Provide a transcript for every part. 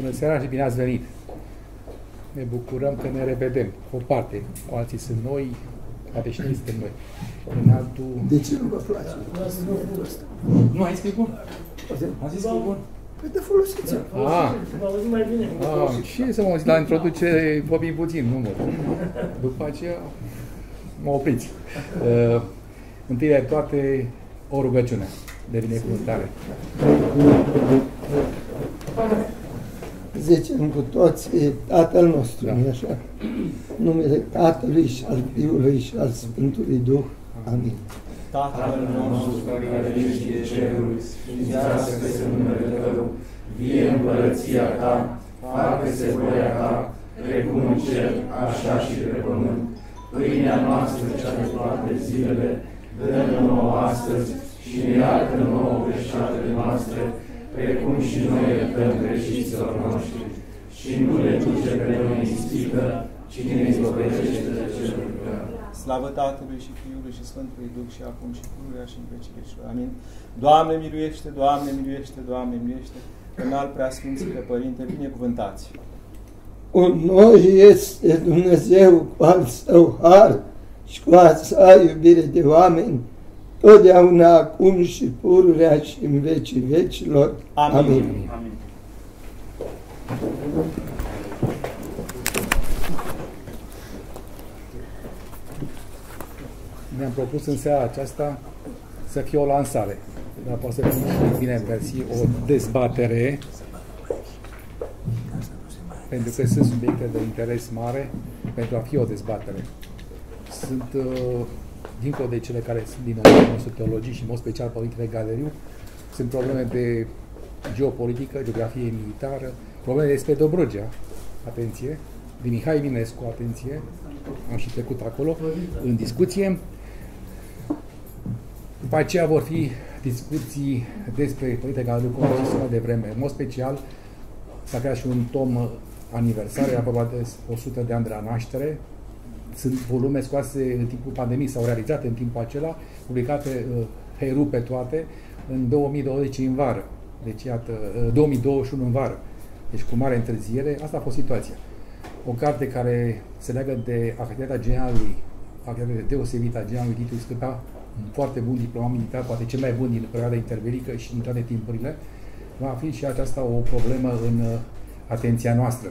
Bună seara și bine ați venit! Ne bucurăm că ne revedem. O parte, alții sunt noi, poate și noi suntem noi. În altul... De ce nu vă place? Nu, ai scris bun? Am zis că e bun? Păi de folosiți-o. Vă auzim mai bine. Și să mă auziți, la introducere vorbim puțin, nu mă. După aceea mă opriți. Întâi de toate, o rugăciune de binecuvântare. 10 cu toți, Tatăl nostru, da. Așa? Numele Tatălui și al Fiului și al Sfântului Duh. Amin. Tatăl nostru, care ești de ceruri, sfințească-se numele Tău, vie împărăția Ta, facă-se voia Ta, precum în cer, așa și pe pământ. Pâinea noastră cea de toate zilele, dă-ne nouă astăzi și ne iartă nouă greșatele noastre, precum și noi iertăm greșiților noștri, și nu le duce pe noi în ispită, ci ne izbăvește de celul rău. Slavă Tatălui și Fiului și Sfântului Duh și acum și pururea și în vecii vecilor. Amin. Doamne miluiește, Doamne miluiește, Doamne miluiește, înalt preasfințite Părinte, binecuvântați. Un noi este Dumnezeu cu al Său har și cu a Sa iubire de oameni, totdeauna, acum și pururea și în vecii vecilor. Amin. Amin. Amin. Ne-am propus în seara aceasta să fie o lansare, dar poate să fie bine versi o dezbatere, pentru că sunt subiecte de interes mare, pentru a fi o dezbatere. Sunt... dincolo de cele care sunt din oamenii nostru teologii și, în mod special, Părintele Galeriu, sunt probleme de geopolitică, geografie militară, probleme despre Dobrogea, atenție, de Mihai Eminescu, atenție, am și trecut acolo, în discuție. După aceea vor fi discuții despre Părintele Galeriu, cum am zis mai devreme, în mod special, s-a creat și un tom aniversar, era vorba de 100 de ani de la naștere. Sunt volume scoase în timpul pandemiei, s-au realizat în timpul acela, publicate Heru pe toate, în 2020 în vară. Deci, iată, 2021 în vară. Deci, cu mare întârziere, asta a fost situația. O carte care se leagă de activitatea generalului, activitatea deosebită a generalului Titus Câmpea, un foarte bun diplomat militar, poate cel mai bun din perioada interbelică și din toate timpurile, va fi și aceasta o problemă în atenția noastră.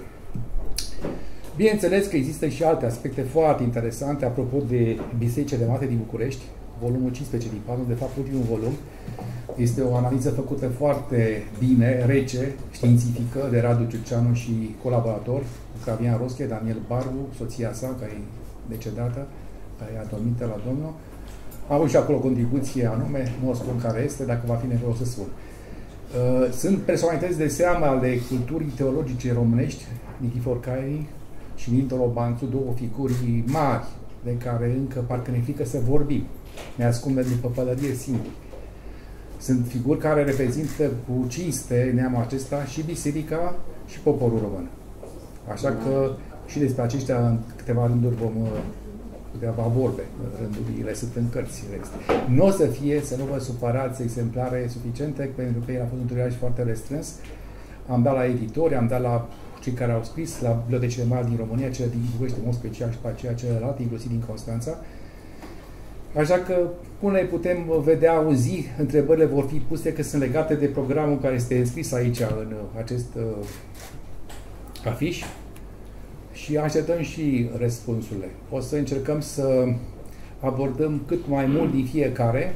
Bineînțeles că există și alte aspecte foarte interesante apropo de Biserica de Mate din București, volumul 15 din 4, de fapt ultimul volum. Este o analiză făcută foarte bine, rece, științifică, de Radu Ciuceanu și colaborator, Octavian Rosche, Daniel Barbu, soția sa, care e decedată, care e adormită la Domnul. Am avut și acolo contribuție anume, nu o spun care este, dacă va fi nevoie o să spun. Sunt personalități de seamă ale culturii teologice românești, Nichifor Caiei și Nintoro Banțu, două figuri mari, de care încă parcă ne frică să vorbim. Ne ascundem după pălărie singuri. Sunt figuri care reprezintă cu cinste neamul acesta și biserica și poporul român. Așa că și despre aceștia în câteva rânduri vom câteva vorbe. Rândurile sunt în cărți. Nu o să fie, să nu vă supărați, exemplare suficiente, pentru că el a fost un triaj foarte restrâns. Am dat la editori, am dat la cei care au scris, la bibliotecile mari din România, cele din București, în mod special, și pe aceea celelalte, inclusiv din Constanța. Așa că, până putem vedea, auzi, întrebările vor fi puse că sunt legate de programul care este înscris aici, în acest afiș, și așteptăm și răspunsurile. O să încercăm să abordăm cât mai mult din fiecare,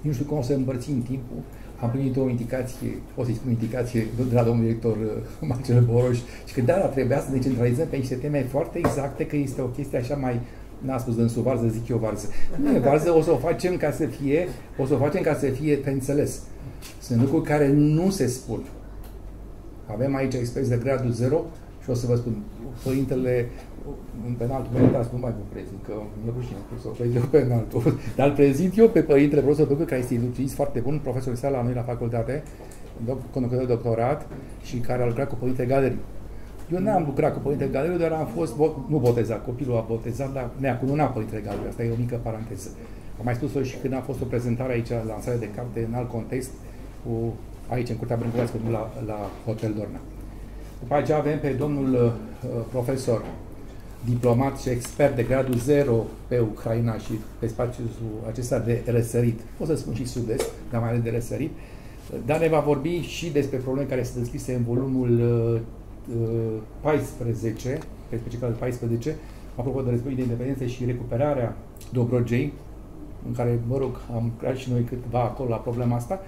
nu știu cum o să împărțim timpul. Am primit o indicație, o să-i spun indicație de la domnul director Marcel Boroș, și că da, trebuia să ne centralizăm pe niște teme foarte exacte, că este o chestie așa mai, n-a spus dânsul varză, zic eu varză. Nu e varză, o să o facem ca să fie, o să o facem ca să fie pe înțeles. Sunt lucruri care nu se spun. Avem aici experți de gradul 0 și o să vă spun, părintele, pe înaltul părinte, nu mai vă prezint, că mi-e rușine, să o prezint eu pe înaltul, dar îl prezint eu pe părintele profesor Băcă, care este ilustrist foarte bun, profesor de seara la noi la facultate, conducător de doctorat și care a lucrat cu Părintele Galeriu. Eu n-am lucrat cu Părintele Galeriu, dar am fost, nu botezat, copilul a botezat, dar ne-a cununat Părintele Galeriu, asta e o mică paranteză. Am mai spus-o și când a fost o prezentare aici, la lansare de carte, în alt context, cu, aici, în Curtea Brânculeascu, la Hotel Dorna. După aceea avem pe domnul profesor, diplomat și expert de gradul 0 pe Ucraina și pe spațiul acesta de răsărit. Pot să spun și sud-est, dar mai ales de răsărit. Dar ne va vorbi și despre probleme care sunt descrise în volumul 14, pe special 14, apropo de Războiul de Independență și recuperarea Dobrogei, în care, mă rog, am creat și noi câtva acolo la problema asta.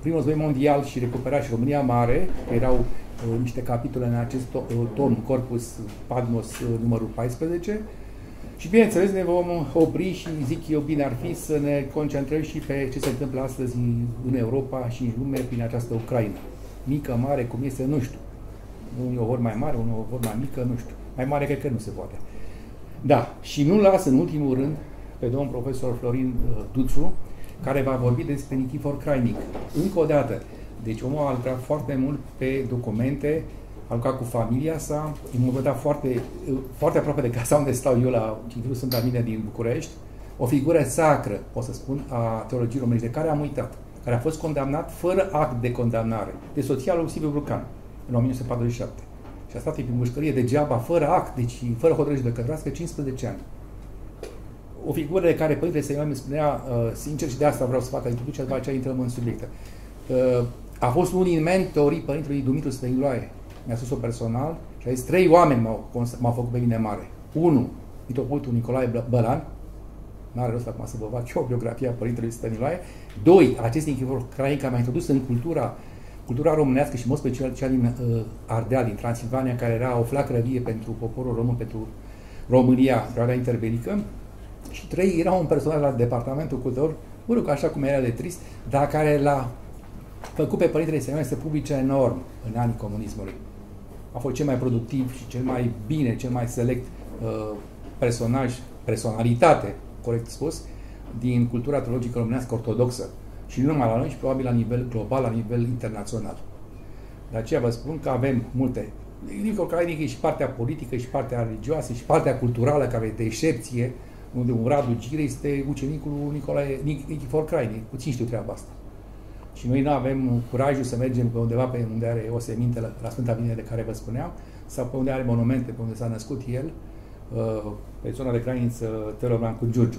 Primul Război Mondial și recuperarea și România Mare, că erau niște capitole în acest tom, Corpus Padmos numărul 14. Și bineînțeles ne vom opri și zic eu bine ar fi să ne concentrăm și pe ce se întâmplă astăzi în Europa și în lume prin această Ucraina. Mică, mare, cum este, nu știu. Unii o vor mai mare, unii o vor mai mică, nu știu. Mai mare cred că nu se poate. Da, și nu las în ultimul rând pe domnul profesor Florin Duțu, care va vorbi despre Nikifor Krajnik. Încă o dată, deci omul a lucrat foarte mult pe documente, a lucrat cu familia sa, m-a văzut foarte, foarte aproape de casa unde stau eu, inclusiv sunt la mine din București, o figură sacră, pot să spun, a teologiei românești, de care am uitat, care a fost condamnat fără act de condamnare, de soția lui Silviu Brucan, în 1947. Și a stat pe mușcărie degeaba, fără act, deci fără hotărâre judecătorească, 15 ani. O figură de care Părintele Săion îmi spunea sincer, și de asta vreau să fac introducerea, după aceea intrăm în subiecte. A fost unul din mentorii Părintelui Dumitru Stăniloae. Mi-a spus-o personal și a zis, 3 oameni m-au făcut pe mine mare. 1. Mitropolitul Nicolae Bălan, n-are rost acum să vă fac eu biografia Părintelui Stăniloae. 2. Acest Nikifor Krajnik m-a introdus în cultura românească și, în mod special, cea din Ardeal, din Transilvania, care era o flacără vie pentru poporul român, pentru România, perioada interbelică. Și 3. Era un personaj la Departamentul Cultural, urât, așa cum era de trist, dar care l-a făcut pe Părintele Săion să se publice enorm în anii comunismului. A fost cel mai productiv și cel mai bine, cel mai select personalitate, corect spus, din cultura teologică românească ortodoxă. Și nu numai la noi, și probabil la nivel global, la nivel internațional. De aceea vă spun că avem multe. Nikifor Krajnik e și partea politică, și partea religioasă, și partea culturală, care e de excepție, unde un Radu Gire este ucenicul Nikifor Krajnik. Puțin știu treaba asta. Și noi nu avem curajul să mergem pe undeva pe unde are o seminte la Sfânta Vinere de care vă spuneam, sau pe unde are monumente, pe unde s-a născut el, pe zona de graniță Tărăvan cu Giurgiu.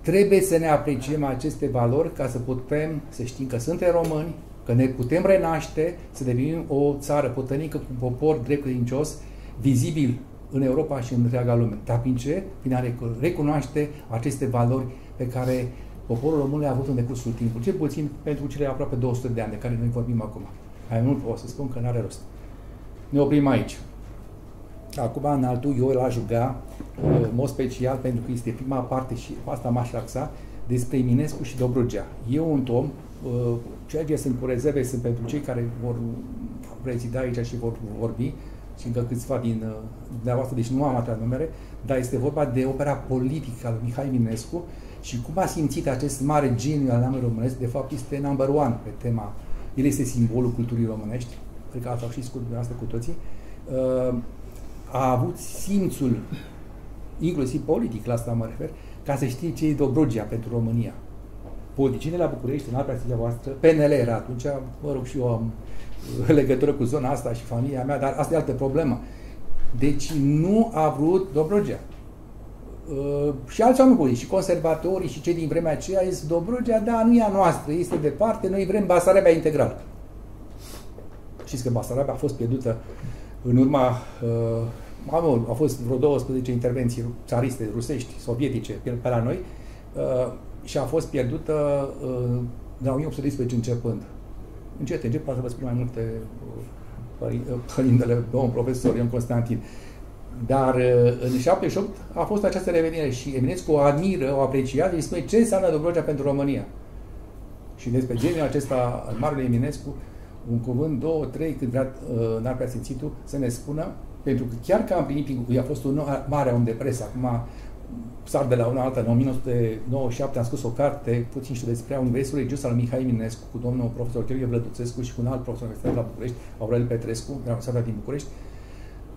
Trebuie să ne apreciem aceste valori ca să putem să știm că suntem români, că ne putem renaște, să devenim o țară puternică cu un popor drept credincios, vizibil în Europa și în întreaga lume. Dar prin ce? Prin a recunoaște aceste valori pe care poporul român le-a avut în decursul timpului, cel puțin pentru cele aproape 200 de ani de care noi vorbim acum. Mai mult pot să spun că nu are rost. Ne oprim aici. Acum, în altul, eu l-aș ruga, în mod special, pentru că este prima parte și asta m-aș axa, despre Eminescu și Dobrogea. E un tom, ceea ce sunt cu rezerve sunt pentru cei care vor prezida aici și vor vorbi, și încă câțiva din dumneavoastră, deci nu am atâtea numere, dar este vorba de opera politică a lui Mihai Eminescu și cum a simțit acest mare geniu al neamului românesc, de fapt este number one pe tema, el este simbolul culturii românești, cred că asta știți cu dumneavoastră cu toții, a avut simțul, inclusiv politic, la asta mă refer, ca să știe ce e Dobrogea pentru România. Politicienii la București, în altă voastră, PNL era atunci, mă rog, și eu am legătură cu zona asta și familia mea, dar asta e altă problemă. Deci nu a vrut Dobrogea. Și alți oameni politici, și conservatorii, și cei din vremea aceea, este Dobrogea, dar nu e a noastră, este departe, noi vrem Basarabia integral. Știți că Basarabia a fost pierdută în urma, au fost vreo 12 intervenții țariste, rusești, sovietice, pe la noi, și a fost pierdută de la 1812 începând. Încet, poate să vă spun mai multe părintele, domnul profesor Ion Constantin. Dar în 78 a fost această revenire și Eminescu o admiră, o apreciază și spune ce înseamnă Dobrogea pentru România. Și despre geniul acesta al marelui Eminescu, un cuvânt, 2, 3, cât n-ar prea simțitul, să ne spună, pentru că chiar că am primit, i-a fost un mare om de presă, acum sar de la una alta, în 1997 am scris o carte, puțin știu despre, Universul Religios al lui Mihai Eminescu, cu domnul profesor Teorie Vlăduțescu și cu un alt profesor de la București, Aurel Petrescu, de la Universitatea din București,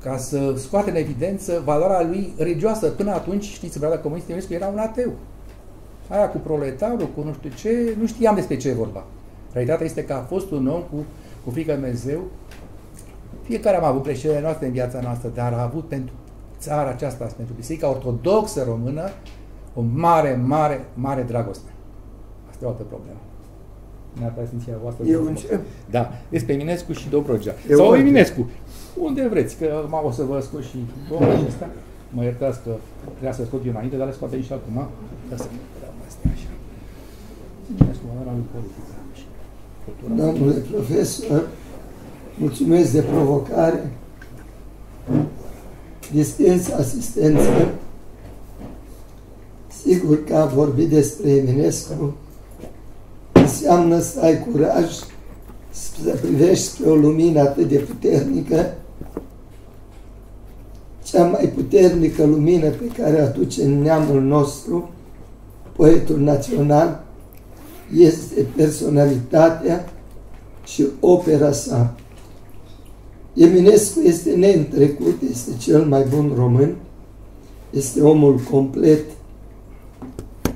ca să scoate în evidență valoarea lui religioasă. Până atunci, știți, în perioada comunistă, Eminescu era un ateu. Aia cu proletarul, cu nu știu ce, nu știam despre ce e vorba. Realitatea este că a fost un om cu frică Dumnezeu, Fiecare am avut greșelile noastre în viața noastră, dar a avut pentru țara aceasta, pentru Biserica Ortodoxă Română, o mare, mare, mare dragoste. Asta e o altă problemă. Eu încep. Da, despre Eminescu și Dobrogea. Sau Eminescu. Unde vreți, că acum o să vă scot și domnul acesta. Mă iertați că trebuia să scot eu înainte, dar le scoate nici acum. Da, să mă astea așa. Eminescu, mă era lui politică. Domnule profesor, mulțumesc de provocare. Distinsă asistență. Sigur că a vorbit despre Eminescu înseamnă să ai curaj să privești spre o lumină atât de puternică, cea mai puternică lumină pe care o aduce în neamul nostru poetul național este personalitatea și opera sa. Eminescu este neîntrecut, este cel mai bun român, este omul complet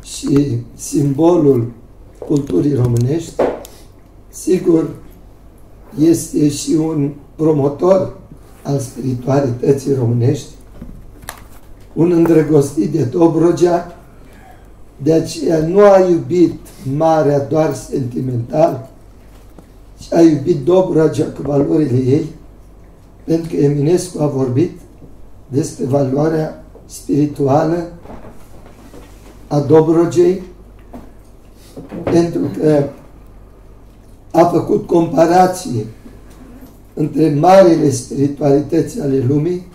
și simbolul culturii românești. Sigur, este și un promotor al spiritualității românești, un îndrăgostit de Dobrogea, de aceea nu a iubit Marea doar sentimental, ci a iubit Dobrogea cu valorile ei, pentru că Eminescu a vorbit despre valoarea spirituală a Dobrogei, pentru că a făcut comparație între marile spiritualități ale lumii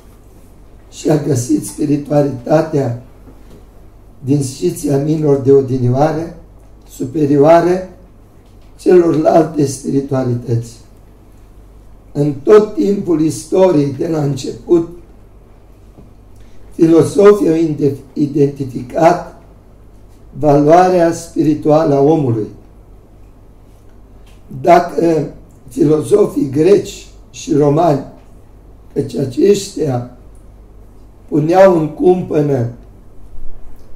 și a găsit spiritualitatea din sciția minor de odinioare superioare celorlalte spiritualități. În tot timpul istoriei, de la început, filosofii au identificat valoarea spirituală a omului. Dacă filozofii greci și romani, căci aceștia puneau în cumpănă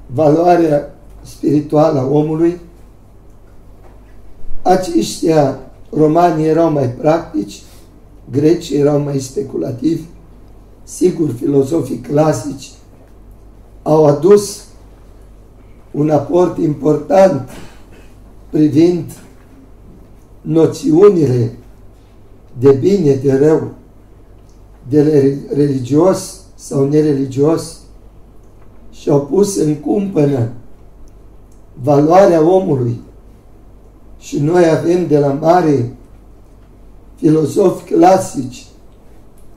valoarea spirituală a omului, aceștia romani erau mai practici, greci erau mai speculativi, sigur filozofii clasici au adus un aport important privind noțiunile de bine, de rău, de religios sau nereligios și au pus în cumpănă valoarea omului. Și noi avem de la mari filozofi clasici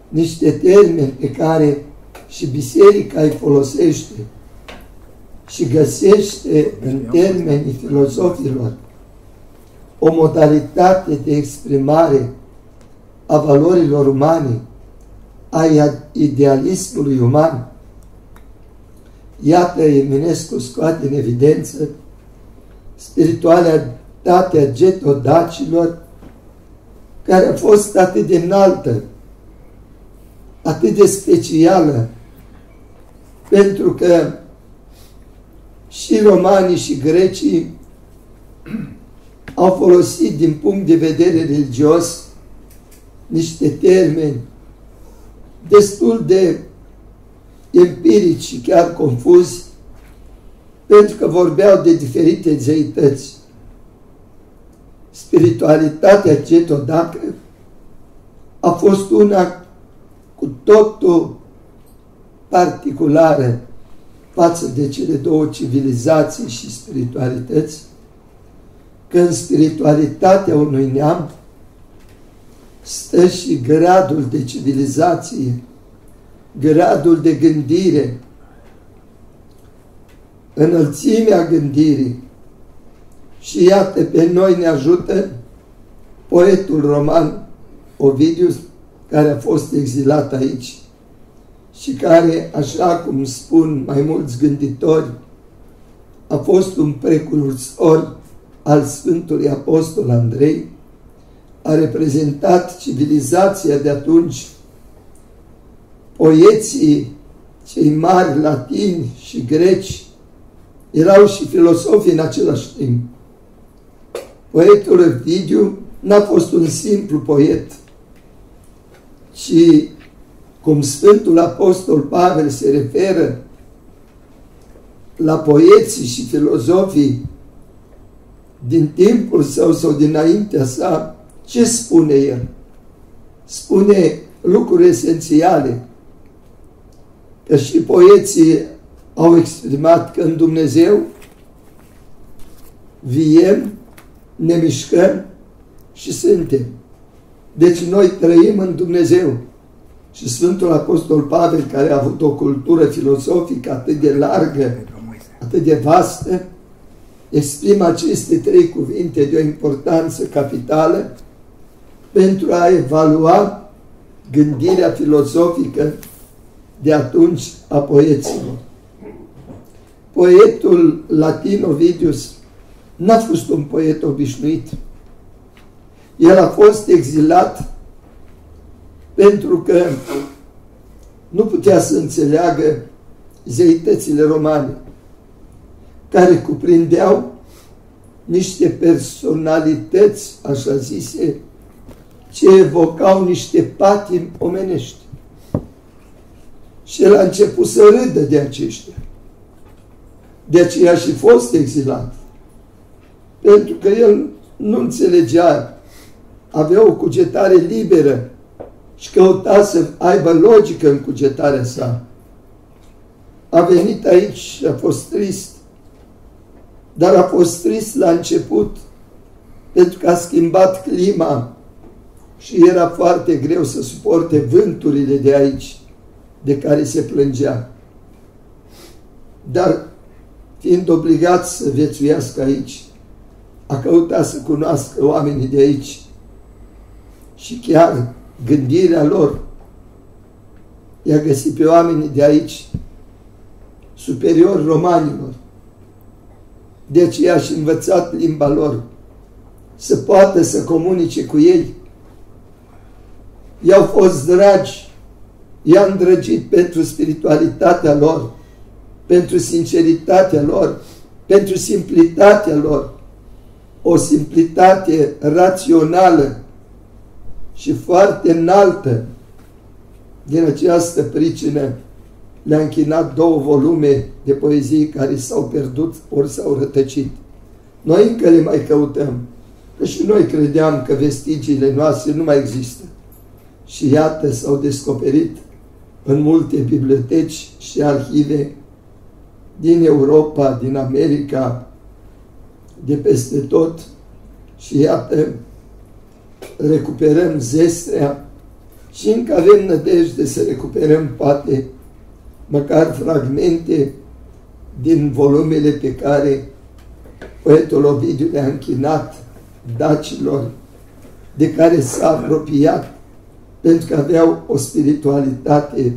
niște termeni pe care și biserica îi folosește și găsește în termenii filozofilor o modalitate de exprimare a valorilor umane, a idealismului uman. Iată, Eminescu scoate în evidență spiritualitatea getodacilor, care a fost atât de înaltă, atât de specială, pentru că și romanii și grecii au folosit din punct de vedere religios niște termeni destul de empirici și chiar confuzi, pentru că vorbeau de diferite zeități. Spiritualitatea getodacă a fost una cu totul particulară față de cele două civilizații și spiritualități, că în spiritualitatea unui neam stă și gradul de civilizație, gradul de gândire, înălțimea gândirii. Și iată, pe noi ne ajută poetul roman Ovidiu, care a fost exilat aici și care, așa cum spun mai mulți gânditori, a fost un precursor al Sfântului Apostol Andrei, a reprezentat civilizația de atunci. Poeții cei mari latini și greci erau și filosofi în același timp. Poetul Ovidiu n-a fost un simplu poet, Și cum Sfântul Apostol Pavel se referă la poeții și filozofii din timpul său sau dinaintea sa, ce spune el? Spune lucruri esențiale, că și poeții au exprimat că în Dumnezeu viem, ne mișcăm și suntem. Deci noi trăim în Dumnezeu. Și Sfântul Apostol Pavel, care a avut o cultură filosofică atât de largă, atât de vastă, exprimă aceste trei cuvinte de o importanță capitală pentru a evalua gândirea filozofică de atunci a poeților. Poetul latin Ovidius n-a fost un poet obișnuit. El a fost exilat pentru că nu putea să înțeleagă zeitățile romane, care cuprindeau niște personalități, așa zise, ce evocau niște patimi omenești. Și el a început să râdă de aceștia. De aceea și a fost exilat. Pentru că el nu înțelegea, avea o cugetare liberă și căuta să aibă logică în cugetarea sa. A venit aici și a fost trist, dar a fost trist la început pentru că a schimbat clima și era foarte greu să suporte vânturile de aici, de care se plângea. Dar fiind obligat să viețuiască aici, a căutat să cunoască oamenii de aici și chiar gândirea lor i-a găsit pe oamenii de aici superior romanilor. De aceea și învățat limba lor să poată să comunice cu ei. I-au fost dragi, i-a îndrăgit pentru spiritualitatea lor, pentru sinceritatea lor, pentru simplitatea lor, o simplitate rațională și foarte înaltă. Din această pricină le-a închinat două volume de poezii care s-au pierdut ori s-au rătăcit. Noi încă le mai căutăm, că și noi credeam că vestigiile noastre nu mai există. Și iată, s-au descoperit în multe biblioteci și arhive din Europa, din America, de peste tot, și iată, recuperăm zestrea și încă avem nădejde să recuperăm poate măcar fragmente din volumele pe care poetul Ovidiu le-a închinat dacilor, de care s-a apropiat pentru că aveau o spiritualitate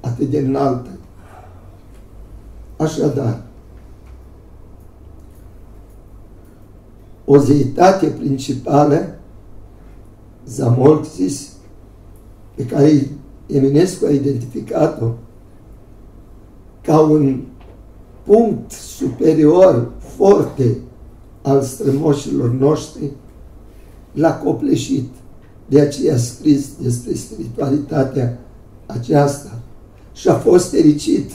atât de înaltă. Așadar, o zeitate principală, Zamolxis, pe care Eminescu a identificat-o ca un punct superior, forte, al strămoșilor noștri, l-a copleșit. De aceea a scris despre spiritualitatea aceasta și a fost fericit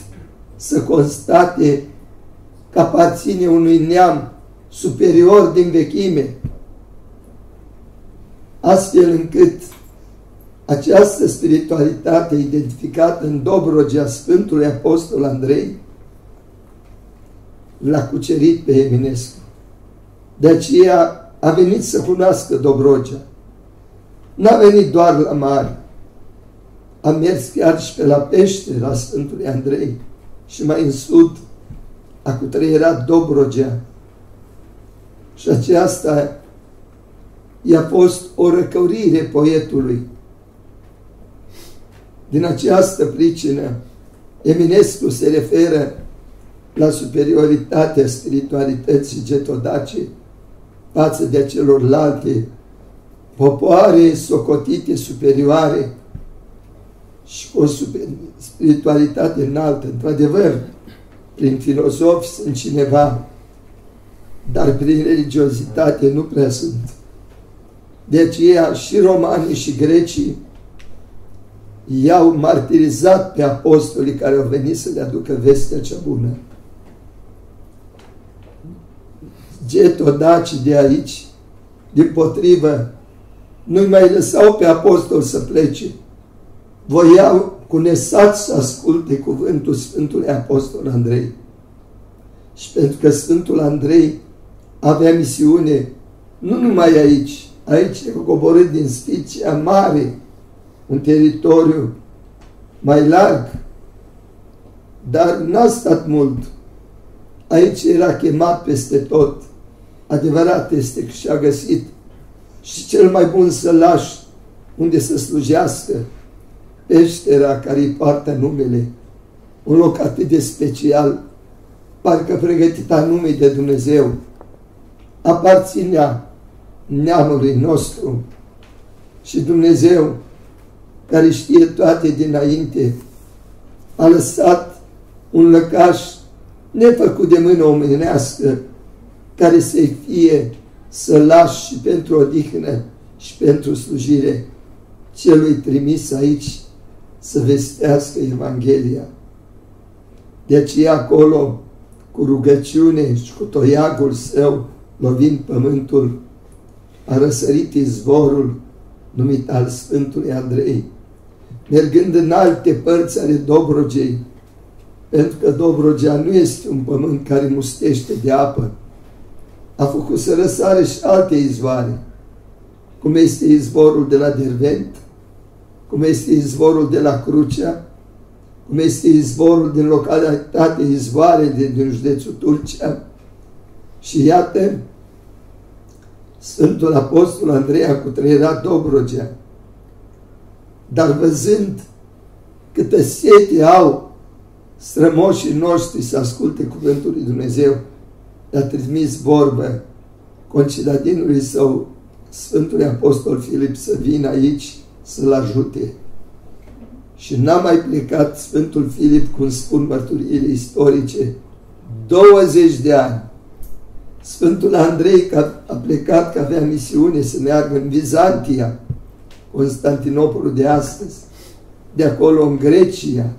să constate că aparține unui neam superior din vechime, astfel încât această spiritualitate identificată în Dobrogea Sfântului Apostol Andrei l-a cucerit pe Eminescu. De aceea a venit să cunoască Dobrogea. N-a venit doar la mare, a mers chiar și pe la peștera Sfântului Andrei și mai în sud a cutreierat Dobrogea. Și aceasta i-a fost o răcăurire poetului. Din această pricină, Eminescu se referă la superioritatea spiritualității getodace față de celorlalte popoare socotite superioare și o spiritualitate înaltă. Într-adevăr, prin filozofi sunt cineva, dar prin religiozitate nu prea sunt. De aceea și romanii și grecii i-au martirizat pe apostolii care au venit să le aducă vestea cea bună. Getodaci de aici, dimpotrivă, nu-i mai lăsau pe apostol să plece. Voiau cu nesați să asculte cuvântul Sfântului Apostol Andrei. Și pentru că Sfântul Andrei avea misiune nu numai aici, aici a coborât din Sfiția Mare, un teritoriu mai larg, dar n-a stat mult. Aici era chemat peste tot. Adevărat este că și-a găsit și cel mai bun sălaș unde să slujească, peștera care îi poartă numele, un loc atât de special, parcă pregătit anume de Dumnezeu, aparținea neamului nostru și Dumnezeu, care știe toate dinainte, a lăsat un lăcaș nefăcut de mână omenească, care să-i fie sălaș și pentru odihnă și pentru slujire celui trimis aici să vestească Evanghelia. De aceea acolo, cu rugăciune și cu toiagul său, lovind pământul, a răsărit izvorul numit al Sfântului Andrei, mergând în alte părți ale Dobrogei, pentru că Dobrogea nu este un pământ care mustește de apă. A făcut să răsare și alte izvoare, cum este izvorul de la Dervent, cum este izvorul de la Crucea, cum este izvorul din localitate, izvoarele din județul Tulcea. Și iată, Sfântul Apostol Andrei a cutreierat Dobrogea, dar văzând câtă sete au strămoșii noștri să asculte cuvântul lui Dumnezeu, i-a trimis vorbă concitadinului său, Sfântul Apostol Filip, să vină aici să-l ajute. Și n-a mai plecat Sfântul Filip, cum spun mărturiile istorice, 20 de ani. Sfântul Andrei a plecat că avea misiune să meargă în Bizantia, Constantinopolul de astăzi, de acolo în Grecia,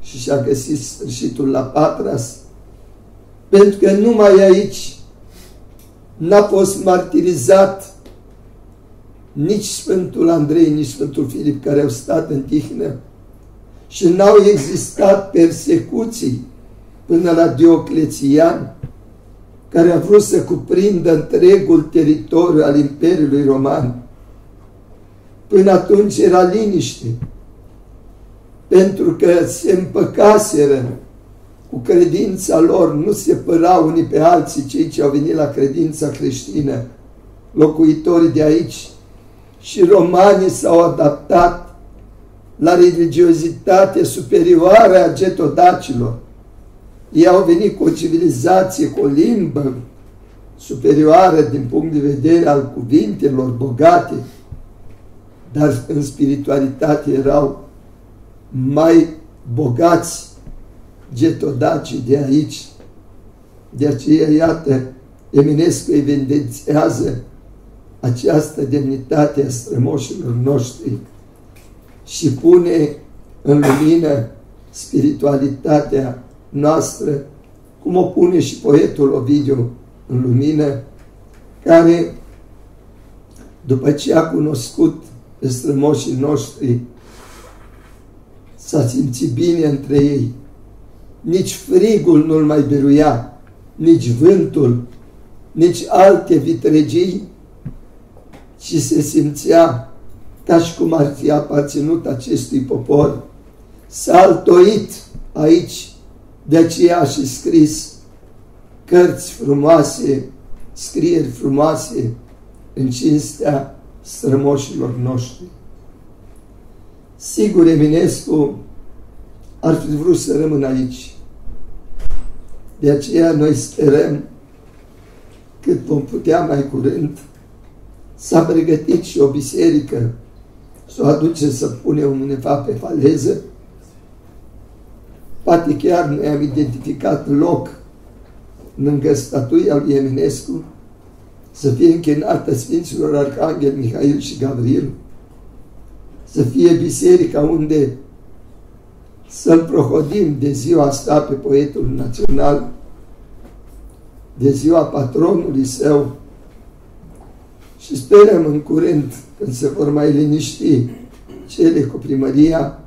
și și-a găsit sfârșitul la Patras, pentru că numai aici n-a fost martirizat nici Sfântul Andrei, nici Sfântul Filip, care au stat în tihnă, și n-au existat persecuții până la Dioclețian, care a vrut să cuprindă întregul teritoriu al Imperiului Roman. Până atunci era liniște, pentru că se împăcaseră cu credința lor, nu se părau unii pe alții cei ce au venit la credința creștină, locuitorii de aici, și romanii s-au adaptat la religiozitate superioară a getodacilor. Ei au venit cu o civilizație, cu o limbă superioară din punct de vedere al cuvintelor bogate, dar în spiritualitate erau mai bogați getodacii de aici. De aceea, iată, Eminescu evidențează această demnitate a strămoșilor noștri și pune în lumină spiritualitatea noastră, cum o pune și poetul Ovidiu în lumină, care, după ce a cunoscut pe strămoșii noștri, s-a simțit bine între ei. Nici frigul nu-l mai biruia, nici vântul, nici alte vitregii, și se simțea ca și cum ar fi aparținut acestui popor. S-a altoit aici. De aceea a și scris cărți frumoase, scrieri frumoase în cinstea strămoșilor noștri. Sigur, Eminescu ar fi vrut să rămână aici. De aceea noi sperăm, cât vom putea mai curând, s-a pregătit și o biserică, să o aduce să pune undeva pe faleză. Poate chiar noi am identificat loc lângă statuia lui Eminescu să fie închinată Sfinților Arhanghel Mihail și Gavril, să fie biserica unde să-l prohodim de ziua asta pe poetul național, de ziua patronului său, și sperăm în curând, când se vor mai liniști cele cu primăria,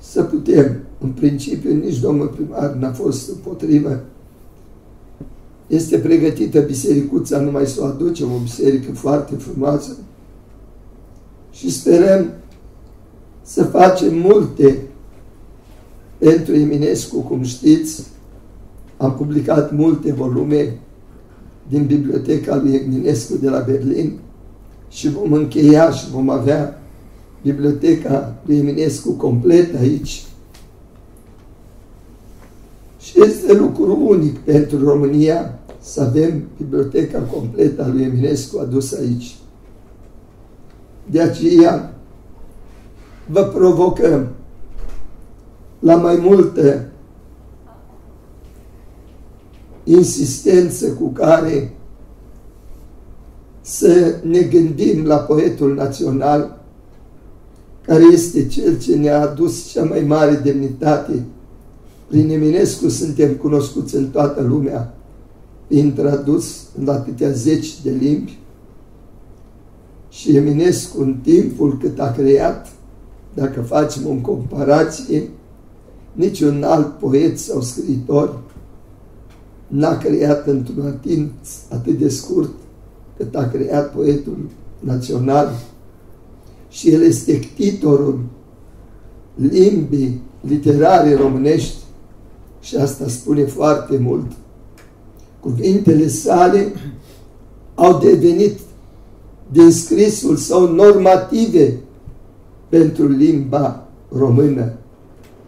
să putem. În principiu, nici domnul primar n-a fost împotrivă. Este pregătită bisericuța, numai să o aducem, o biserică foarte frumoasă, și sperăm să facem multe pentru Eminescu, cum știți. Am publicat multe volume din biblioteca lui Eminescu de la Berlin și vom încheia și vom avea biblioteca lui Eminescu complet aici. Și este lucru unic pentru România să avem biblioteca completă a lui Eminescu adusă aici. De aceea vă provocăm la mai multă insistență cu care să ne gândim la poetul național, care este cel ce ne-a adus cea mai mare demnitate. Prin Eminescu suntem cunoscuți în toată lumea, fiind tradus în atâtea zeci de limbi, și Eminescu, în timpul cât a creat, dacă facem o comparație, niciun alt poet sau scriitor n-a creat într-un timp atât de scurt cât a creat poetul național, și el este ctitorul limbii literare românești. Și asta spune foarte mult. Cuvintele sale au devenit, din scrisul său, normative pentru limba română.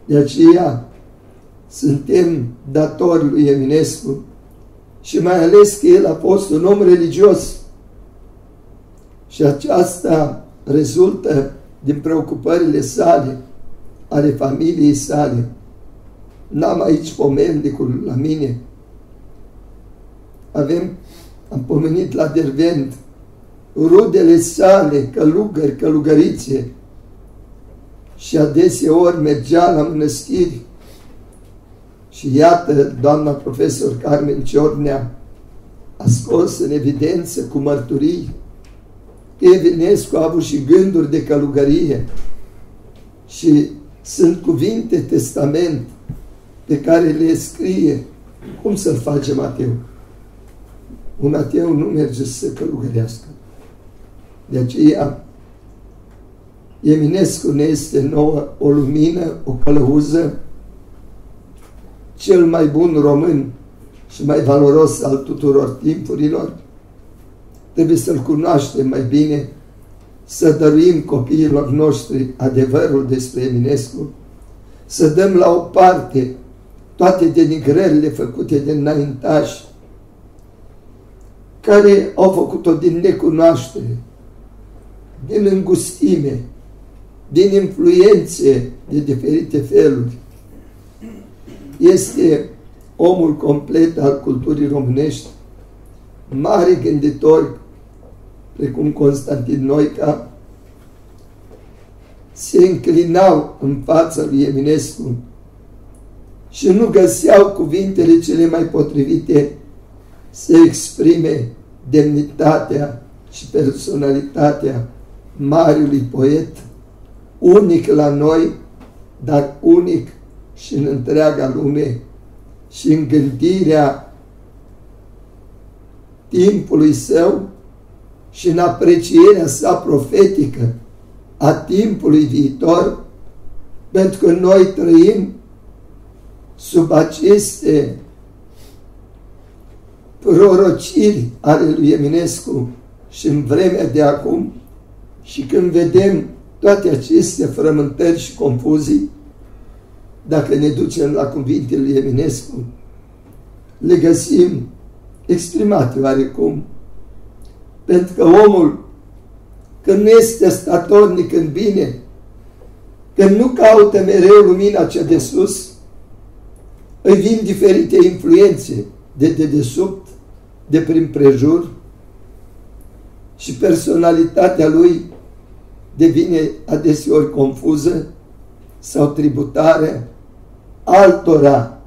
De aceea suntem datori lui Eminescu, și mai ales că el a fost un om religios. Și aceasta rezultă din preocupările sale, ale familiei sale. N-am aici pomendicul la mine. Am pomenit la Dervent rudele sale, călugări, călugărițe, și adeseori mergea la mănăstiri. Și iată, doamna profesor Carmen Ciornea a scos în evidență cu mărturii că Eminescu a avut și gânduri de călugărie, și sunt cuvinte testament pe care le scrie. Cum să-l facem ateu? Un ateu nu merge să călugărească. De aceea Eminescu ne este nouă o lumină, o călăuză, cel mai bun român și mai valoros al tuturor timpurilor. Trebuie să-l cunoaștem mai bine, să dăruim copiilor noștri adevărul despre Eminescu, să dăm la o parte toate denigrările făcute de înaintași, care au făcut-o din necunoaștere, din îngustime, din influențe de diferite feluri. Este omul complet al culturii românești, mari gânditori, precum Constantin Noica, se înclinau în fața lui Eminescu și nu găseau cuvintele cele mai potrivite să exprime demnitatea și personalitatea mariului poet, unic la noi, dar unic și în întreaga lume, și în gândirea timpului său și în aprecierea sa profetică a timpului viitor, pentru că noi trăim sub aceste prorociri ale lui Eminescu și în vremea de acum, și când vedem toate aceste frământări și confuzii, dacă ne ducem la cuvintele lui Eminescu, le găsim exprimate oarecum, pentru că omul, când nu este statornic în bine, când nu caută mereu lumina cea de sus, îi vin diferite influențe de dedesubt, de prin prejur, și personalitatea lui devine adeseori confuză sau tributare altora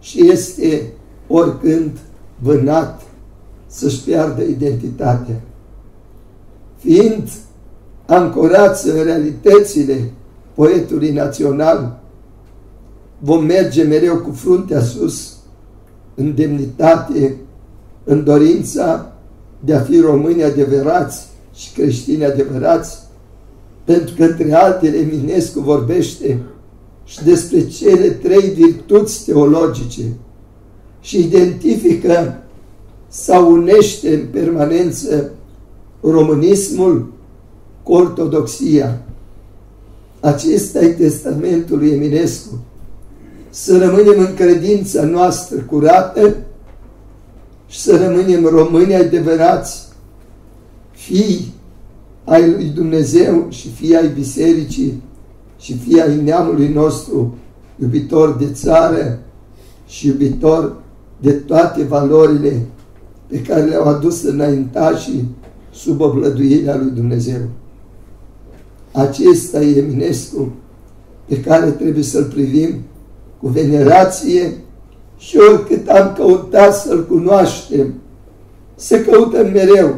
și este oricând vânat să-și piardă identitatea. Fiind ancorați în realitățile poetului național, vom merge mereu cu fruntea sus, în demnitate, în dorința de a fi români adevărați și creștini adevărați, pentru că, între altele, Eminescu vorbește și despre cele trei virtuți teologice și identifică sau unește în permanență românismul cu ortodoxia. Acesta e testamentul lui Eminescu. Să rămânem în credința noastră curată și să rămânem români adevărați, fii ai lui Dumnezeu și fii ai Bisericii și fii ai neamului nostru, iubitor de țară și iubitor de toate valorile pe care le-au adus înaintașii sub oblăduirea lui Dumnezeu. Acesta e Eminescu pe care trebuie să-l privim cu venerație și oricât am căutat să-l cunoaștem, să căutăm mereu.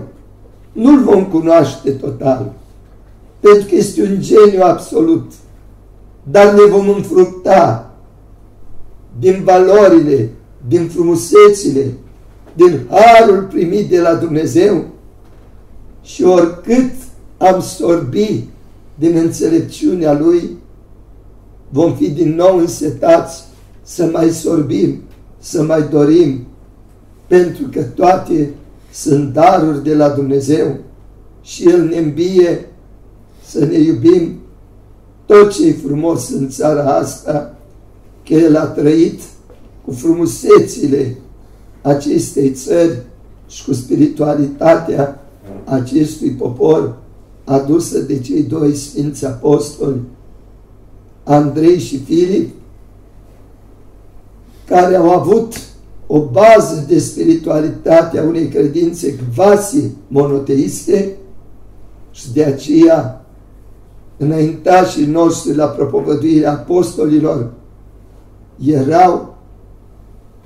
Nu-l vom cunoaște total, pentru că este un geniu absolut, dar ne vom înfructa din valorile, din frumusețile, din harul primit de la Dumnezeu și oricât am sorbi din înțelepciunea lui, vom fi din nou însetați să mai sorbim, să mai dorim, pentru că toate sunt daruri de la Dumnezeu și El ne îmbie să ne iubim tot ce e frumos în țara asta, că El a trăit cu frumusețile acestei țări și cu spiritualitatea acestui popor adusă de cei doi Sfinți Apostoli, Andrei și Filip, care au avut o bază de spiritualitate a unei credințe quasi monoteiste și de aceea înaintașii noștri la propovăduirea apostolilor erau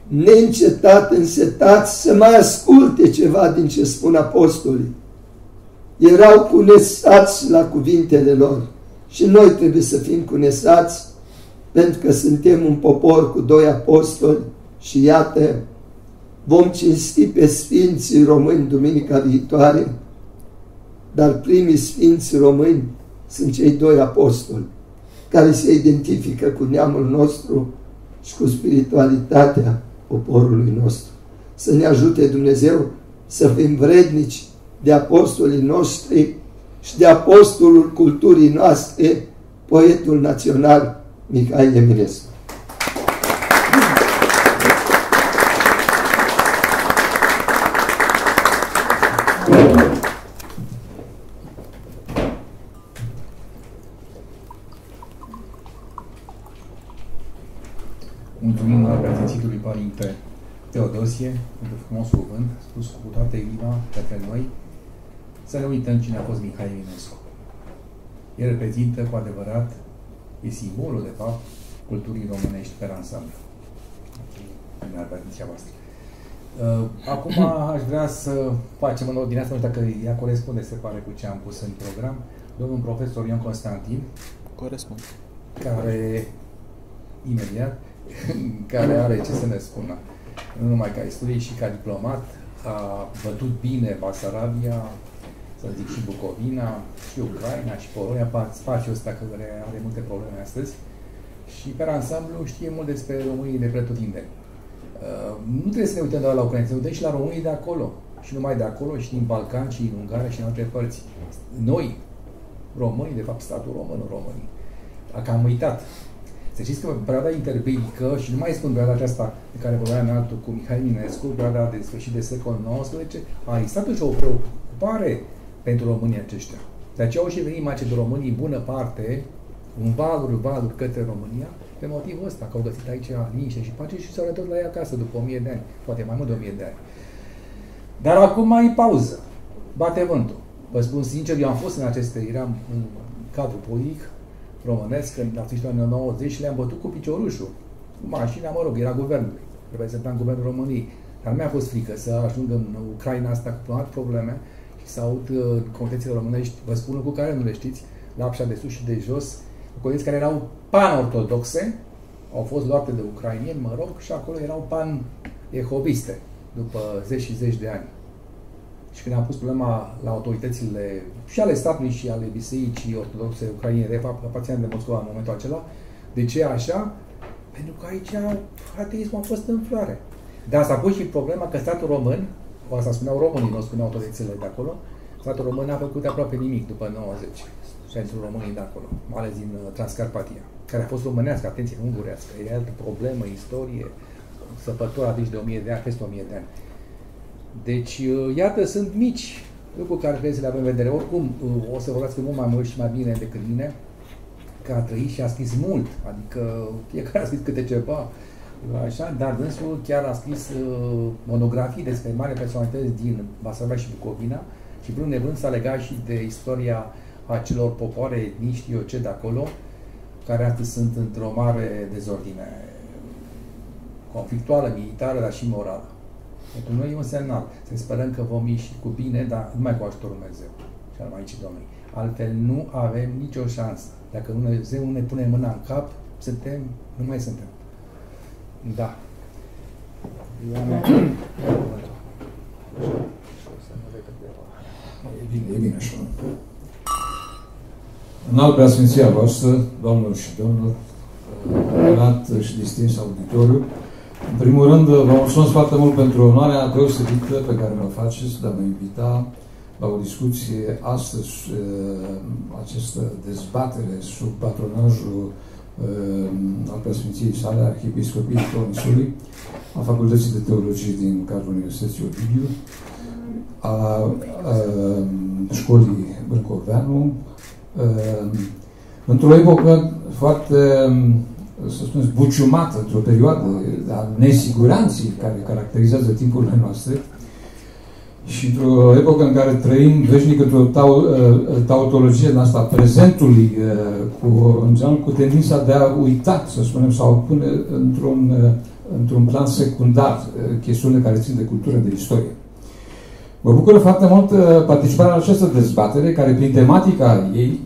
neîncetat însetați să mai asculte ceva din ce spun apostolii. Erau cunesați la cuvintele lor și noi trebuie să fim cunesați pentru că suntem un popor cu doi apostoli și iată, vom cinsti pe Sfinții Români duminica viitoare, dar primii Sfinți Români sunt cei doi apostoli care se identifică cu neamul nostru și cu spiritualitatea poporului nostru. Să ne ajute Dumnezeu să fim vrednici de apostolii noștri și de apostolul culturii noastre, poetul național Mihai Eminescu. Mulțumim prezențitului Părinte Teodosie pentru frumosul cuvânt spus cu toată inima către noi. Să ne uităm cine a fost Mihai Eminescu. El reprezintă cu adevărat, e simbolul, de fapt, culturii românești pe ansamblu. Acum aș vrea să facem în ordinea asta, nu știu dacă ea corespunde, se pare, cu ce am pus în program, domnul profesor Ion Constantin, corespunde, care imediat, care are ce să ne spună, nu numai ca istorie, și ca diplomat, a bătut bine Basarabia, să zic, și Bucovina, și Ucraina, și Polonia, spațiul ăsta care are multe probleme astăzi. Și pe ansamblu știe mult despre românii de pretutindeni. Nu trebuie să ne uităm doar la Ucraina, să ne uităm și la românii de acolo. Și numai de acolo, și din Balcan, și din Ungaria, și în alte părți. Noi, românii, de fapt statul român, românii. Dacă am uitat. Să știți că în perioada interbelică, și nu mai spun perioada aceasta de care vorbeam în altul cu Mihai Eminescu, perioada de sfârșit de secol XIX, a existat o preocupare pentru românii aceștia. De aceea au și venit macedonii, în bună parte, în valuri către România, pe motivul ăsta, că au găsit aici liniște și pace și s-au retors la ei acasă după 1000 de ani, poate mai mult de 1000 de ani. Dar acum mai pauză, bate vântul. Vă spun sincer, eu am fost în aceste, eram în cadrul politic românesc, în anii 90 și le-am bătut cu piciorușul, cu mașina, mă rog, era guvernul, reprezentam guvernul României. Dar mi-a fost frică să ajung în Ucraina asta cu alte probleme și să aud contețele românești, vă spun lucruri care nu le știți, Lapșa de sus și de jos, conteți care erau pan-ortodoxe, au fost luate de ucrainieni, mă rog, și acolo erau pan-ehoviste, după zeci și zeci de ani. Și când am pus problema la autoritățile și ale statului și ale bisericii ortodoxe ucrainiene, de fapt, aparținea de Moscova în momentul acela, de ce așa? Pentru că aici ateismul a fost în floare. Dar s-a pus și problema că statul român, o asta spuneau românii, nu spuneau autoritățile de acolo, statul român n-a făcut aproape nimic după 90 pentru românii de acolo, mai ales din Transcarpatia, care a fost românească, atenție, ungurească, e altă problemă, istorie, săpătura deci de 1000 de ani, peste 1000 de ani. Deci, iată, sunt mici lucruri care trebuie să le avem în vedere. Oricum, o să vorbească mult mai mult și mai bine decât mine, că a trăit și a scris mult, adică fiecare a scris câte ceva, așa, dar dânsul chiar a scris monografii despre mari personalități din Basarabia și Bucovina și vrând nevrând s-a legat și de istoria acelor popoare etnici, știu eu ce, de acolo, care astăzi sunt într-o mare dezordine conflictuală, militară, dar și morală. Pentru noi e un semnal. Să sperăm că vom ieși cu bine, dar numai cu ajutorul Dumnezeu și al Maicii Domnului. Altfel nu avem nicio șansă. Dacă Dumnezeu ne pune mâna în cap, suntem, nu mai suntem. Da. E bine așa. Înalt preasfinția voastră, doamnelor și domnilor, înalt și distins auditoriu, în primul rând, vă mulțumesc foarte mult pentru onoarea deosebită pe care mă faceți de a mă invita la o discuție astăzi, această dezbatere sub patronajul al preasfinției sale, Arhiepiscopiei Tomisului, a Facultății de Teologie din cadrul Universității Ovidiu, a Școlii Brâncoveanu, într-o epocă foarte, să spuneți, buciumată, într-o perioadă a nesiguranței care caracterizează timpurile noastre și într-o epocă în care trăim veșnic într-o tautologie din asta prezentului, cu tendința de a uita, să spunem, sau pune într-un plan secundar chestiunile care țin de cultură, de istorie. Mă bucură foarte mult participarea la această dezbatere, care prin tematica ei,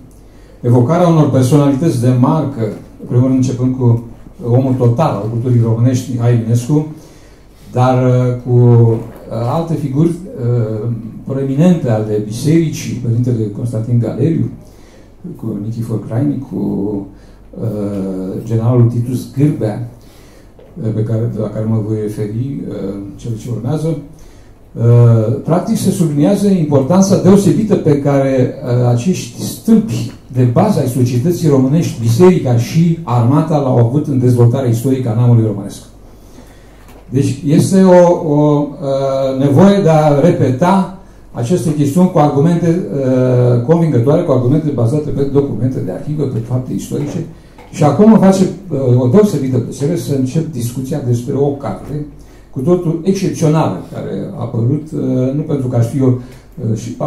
evocarea unor personalități de marcă, în primul rând începând cu omul total al culturii românești, Mihai Eminescu, dar cu alte figuri proeminente ale bisericii, Părintele Constantin Galeriu, cu Nichifor Crainic, cu generalul Titus Gârbea, la care mă voi referi cel ce urmează. Practic se subliniază importanța deosebită pe care acești stâlpi de bază ai societății românești, biserica și armata, l-au avut în dezvoltarea istorică a neamului românesc. Deci este o nevoie de a repeta aceste chestiuni cu argumente convingătoare, cu argumente bazate pe documente de arhivă, pe fapte istorice. Și acum îmi face o deosebită plăcere să încep discuția despre o carte cu totul excepțională, care a apărut, nu pentru că aș fi eu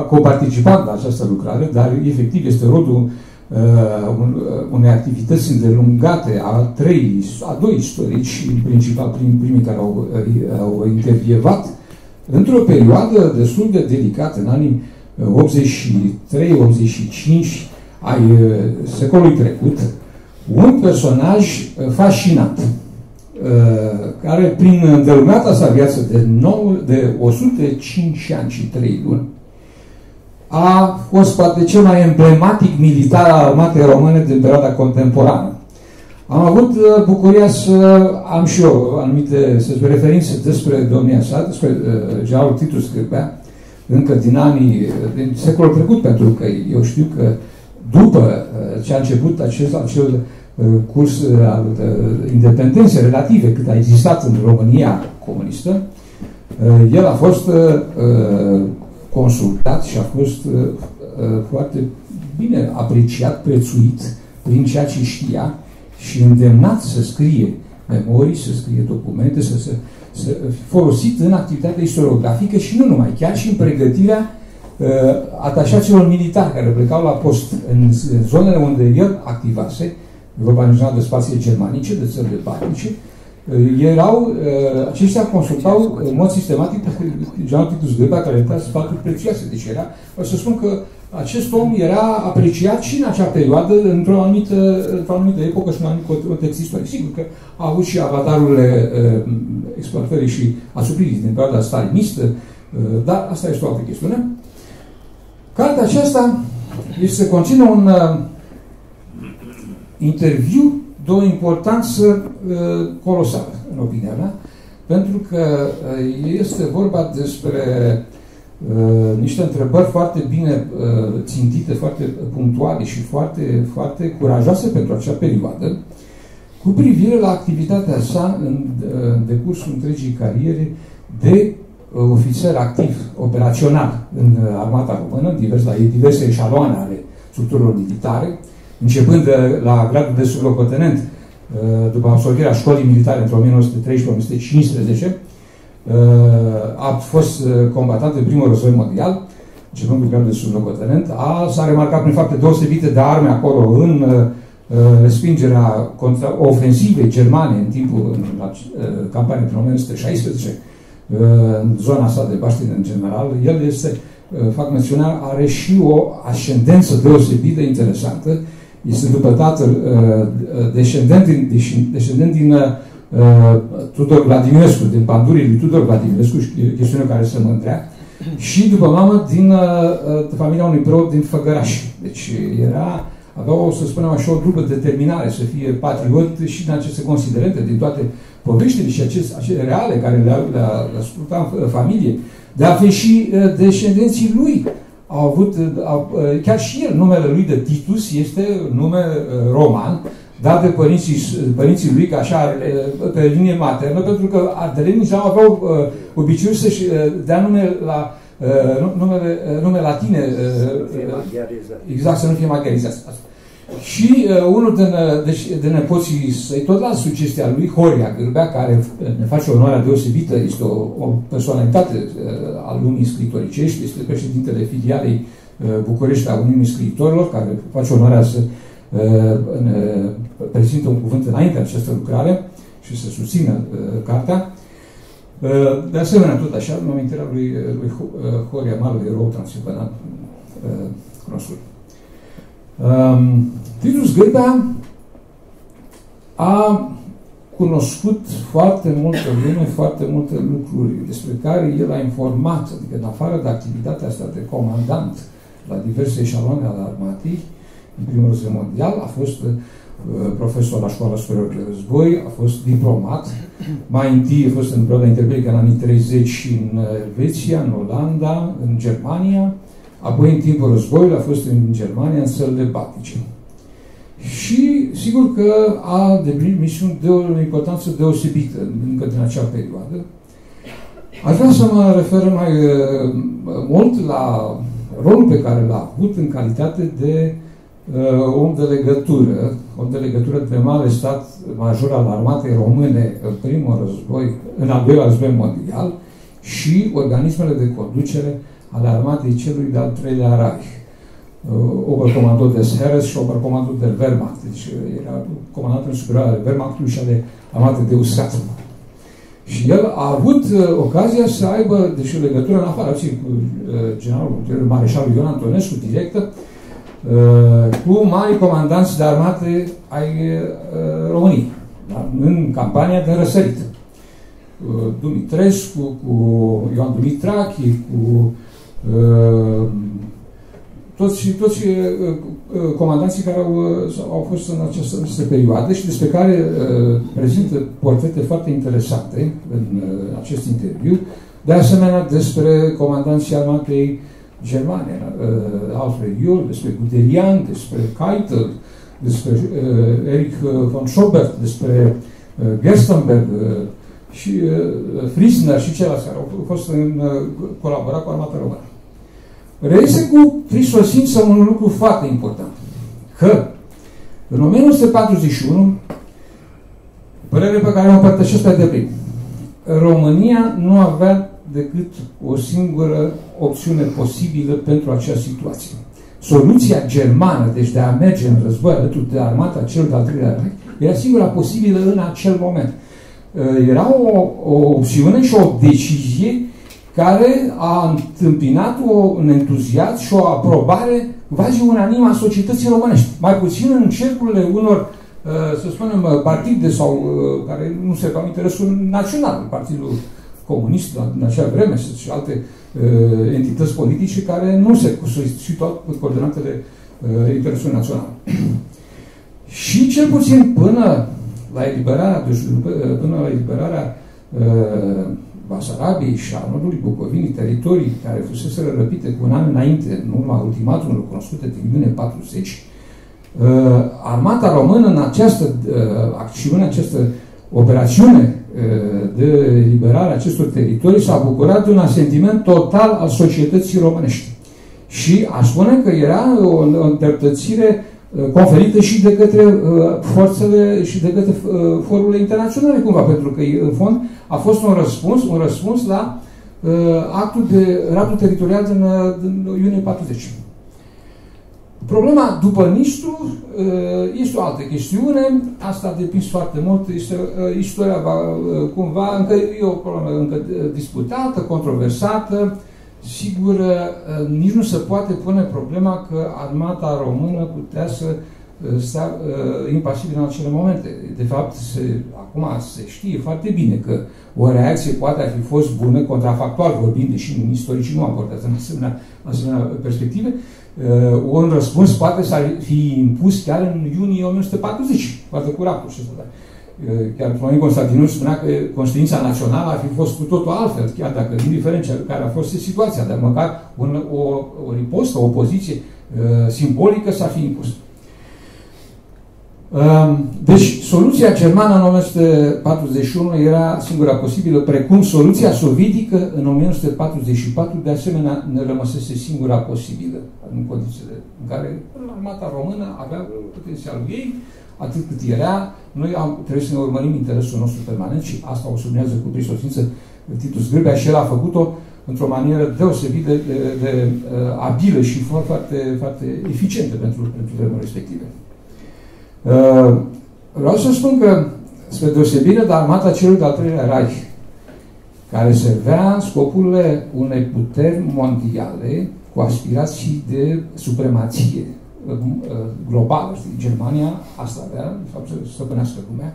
coparticipat la această lucrare, dar efectiv este rodul unei activități îndelungate a doi istorici, în principal primii care au intervievat, într-o perioadă destul de delicată, în anii 83-85 ai secolului trecut, un personaj fascinant, care prin îndelungata sa viață de 105 ani și 3 luni a fost poate cel mai emblematic militar al armatei române din perioada contemporană. Am avut bucuria să am și eu anumite referințe despre domnia sa, despre generalul Titus Gârbea, încă din secolul trecut, pentru că eu știu că după ce a început acel curs al independenței relative cât a existat în România comunistă, el a fost consultat și a fost foarte bine apreciat, prețuit prin ceea ce știa și îndemnat să scrie memorii, să scrie documente, să fie folosit în activitatea istoriografică și nu numai, chiar și în pregătirea atașaților militari care plecau la post în zonele unde el activase, vorba națională de spații germanice, de țările baltice, erau, aceștia consultau în mod sistematic pe generalul Titus Grba, care avea sfaturi prețioase. Deci era, o să spun că acest om era apreciat și în acea perioadă, într-o anumită, epocă și în un anumit context istoric. Sigur că a avut și avatarurile exploatării și asupririi din perioada stalinistă, dar asta este o altă chestiune. Cartea aceasta este să conține un interviu de o importanță colosală, în opinia mea, pentru că este vorba despre niște întrebări foarte bine țintite, foarte punctuale și foarte curajoase pentru acea perioadă, cu privire la activitatea sa în decursul întregii cariere de ofițer activ, operațional în armata română, diverse eșaloane ale structurilor militare, începând de la gradul de sublocotenent, după absolvirea școlii militare între 1913-1915, a fost combatant în primul război mondial, începând cu gradul de sublocotenent, s-a remarcat prin fapte deosebite de arme acolo în respingerea contra ofensivei germane în timpul campaniei prin 1916, în zona sa de Baștină în general. El este, fac mențiunea, are și o ascendență deosebită, interesantă. Este după tatăl descendent din Tudor Vladimirescu, din pandurii lui Tudor Vladimirescu, chestiunea care se mândrea, și după mamă din familia unui preot din Făgăraș. Deci era, avea, o să spunem așa, o dublă determinare să fie patriot și din aceste considerente, din toate poveștile și acele reale care le-a ascultat în familie. De a fi și descendenții lui au avut, chiar și el, numele lui de Titus este nume roman, dat de părinții lui, ca așa, pe linie maternă, pentru că ardelenii deja aveau obiceiul să-și dea nume la nume latine. Exact, să nu fie maghiarizați. Și unul din nepoții săi, tot la sugestia lui, Horia Gârbea, care ne face onoarea deosebită, este o personalitate a lumii scriitoricești, este președintele filialei București a Uniunii Scriitorilor, care face onoarea să prezintă un cuvânt înainte de această lucrare și să susțină cartea. De asemenea, tot așa, în amintirea lui Horia, marele erou transilvanean cunoscut. Titus Grba a cunoscut foarte multe lume, foarte multe lucruri despre care el a informat, adică în afară de activitatea asta de comandant la diverse eșaloane ale armatei, în primul război mondial, a fost profesor la Școala Superioară de Război, a fost diplomat, mai întâi a fost în perioada interbelică în anii 30 în Elveția, în Olanda, în Germania, apoi în timpul războiului a fost în Germania, în țările baltice. Și sigur că a deplinit misiuni de o importanță deosebită încă din acea perioadă. Aș vrea să mă refer mai mult la rolul pe care l-a avut în calitate de om de legătură, între mare stat major al armatei române în primul război, în al doilea război mondial, și organismele de conducere ale armatei celui de-al treilea Reich. Oberkommandant des Heeres și Oberkommandant der Wehrmacht. Deci era comandantul superior al Wehrmachtului și ale armatei de uscat. Și el a avut ocazia să aibă, deci, o legătură în afară cu generalul mareșalul Ion Antonescu, directă, cu mari comandanți de armate ai României, în campania de răsărit. Dumitrescu, cu Ioan Dumitrache, cu toți comandanții care au fost în această perioadă și despre care prezintă portrete foarte interesante în acest interviu. De asemenea, despre comandanții armatei germane, Alfred Jol, despre Guderian, despre Keitel, despre Erich von Schobert, despre Gerstenberg, și Frisner și ceilalți care au fost în colaborat cu armata română. Reiese cu prisosință un lucru foarte important, că în 1941, părere pe care o împărtășesc pe deplin, România nu avea decât o singură opțiune posibilă pentru acea situație. Soluția germană, deci de a merge în război alături de armata celui de-al treilea Reich, era singura posibilă în acel moment. Era o opțiune și o decizie care a întâmpinat un entuziasm și o aprobare quasi unanimă a societății românești. Mai puțin în cercurile unor, să spunem, partide sau care nu se fac interesul național, Partidul Comunist în acea vreme și alte entități politice care nu se situau cu coordonatele interesului național. Și cel puțin până la eliberarea, Basarabiei și a nordului Bucovinii, teritorii care fuseseră răpite cu un an înainte, în urma ultimatumului cunoscute din iunie 40, armata română în această acțiune, această operațiune de eliberare a acestor teritorii s-a bucurat de un asentiment total al societății românești. Și aș spune că era o îndreptățire conferită și de către forțele și de către forurile internaționale, cumva, pentru că, în fond, a fost un răspuns la actul de raptul teritorial din iunie 40. Problema după Nistru este o altă chestiune, asta a depins foarte mult, este, istoria va, cumva, încă e o problemă încă disputată, controversată. Sigur, nici nu se poate pune problema că armata română putea să stea impasibilă în acele momente. De fapt, acum se știe foarte bine că o reacție poate fi fost bună, contrafactual vorbind, deși istoricii nu abordează în asemenea perspective, un răspuns poate să fi impus chiar în iunie 1940, poate cu raptul și asta. Chiar Florin Constantinul spunea că conștiința națională ar fi fost cu totul altfel, chiar dacă, indiferent care a fost situația, dar măcar o ripostă, o poziție simbolică s-ar fi impus. Deci, soluția germană în 1941 era singura posibilă, precum soluția sovietică în 1944, de asemenea, ne rămăsese singura posibilă, în condițiile în care armata română avea potențialul ei, atât cât era, noi trebuie să ne urmărim interesul nostru permanent și asta o sublinează cu prisosință Titus Grâbea și el a făcut-o într-o manieră deosebit de abilă și foarte, foarte eficientă pentru vremurile respective. Vreau să spun că, spre deosebire de armata celui de-al treilea Reich, care servea scopurile unei puteri mondiale cu aspirații de supremație globală, știi, Germania asta avea, de fapt, să stăpânească lumea,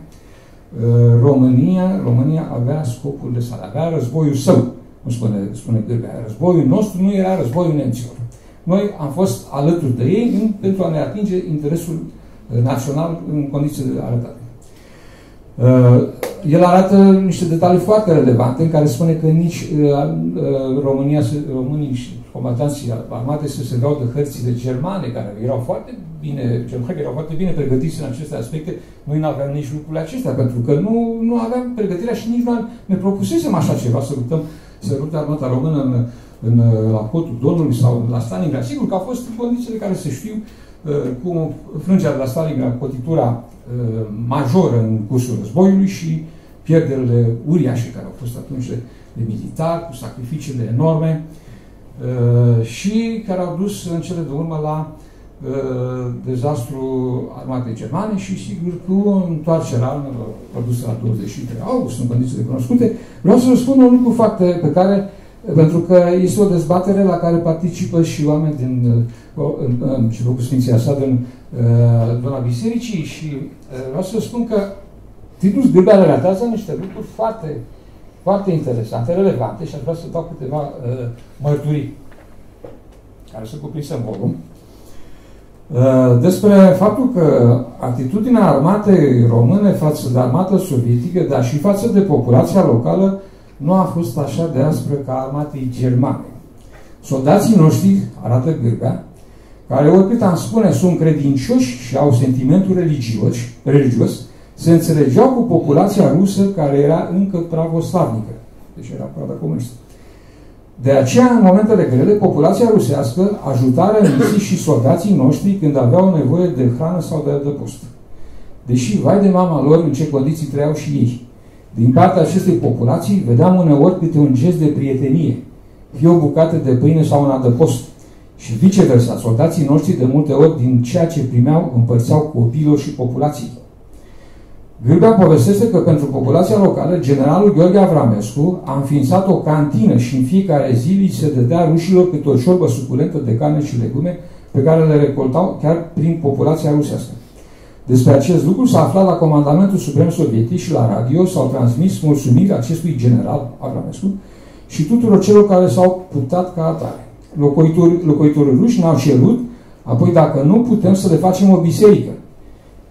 România avea scopurile sale, avea războiul său, cum spune Gârbea, războiul nostru nu era războiul nemților. Noi am fost alături de ei pentru a ne atinge interesul național în condiții arătate. El arată niște detalii foarte relevante în care spune că nici românii și comandanții armate se serveau de hărțile germane, care erau foarte bine pregătiți în aceste aspecte. Noi nu aveam nici lucrurile acestea, pentru că nu aveam pregătirea și nici nu ne propusesem așa ceva, să luptăm armata română la Potul Donului sau la Stalingrad. Sigur că au fost condițiile care se știu, cu frângerea de la Stalingrad, cotitura majoră în cursul războiului și pierderile uriașe care au fost atunci de militari, cu sacrificiile enorme și care au dus în cele de urmă la dezastru armatei germane și, sigur, cu întoarcerea armelor produse la 23 august, în condițiile cunoscute. Vreau să vă spun un lucru foarte pe care, pentru că este o dezbatere la care participă și oameni din Cercul Sfinții Asad, în zona bisericii, și vreau să spun că Titus Grâbea relatează niște lucruri foarte, foarte interesante, relevante, și aș vrea să dau câteva mărturii care se cuprind în volum despre faptul că atitudinea armatei române față de armata sovietică, dar și față de populația locală, nu a fost așa de aspră ca armatei germane. Soldații noștri, arată Grâbea, care, oricât am spune, sunt credincioși și au sentimentul religios, se înțelegeau cu populația rusă, care era încă pravoslavnică. Deci era prada comunistă. De aceea, în momentele grele, populația rusească ajuta răniții și soldații noștri când aveau nevoie de hrană sau de adăpost. Deși, vai de mama lor, în ce condiții trăiau și ei. Din partea acestei populații vedeam uneori câte un gest de prietenie, fie o bucată de pâine sau un adăpost. Și viceversa, soldații noștri de multe ori din ceea ce primeau împărțeau copiilor și populației. Gârbea povestește că pentru populația locală, generalul Gheorghe Avramescu a înființat o cantină și în fiecare zi li se dădea rușilor câte o ciorbă suculentă de carne și legume pe care le recoltau chiar prin populația rusească. Despre acest lucru s-a aflat la Comandamentul Suprem Sovietic și la radio s-au transmis mulțumiri acestui general Avramescu și tuturor celor care s-au purtat ca atare. Locuitorii ruși ne-au cerut, apoi dacă nu putem să le facem o biserică.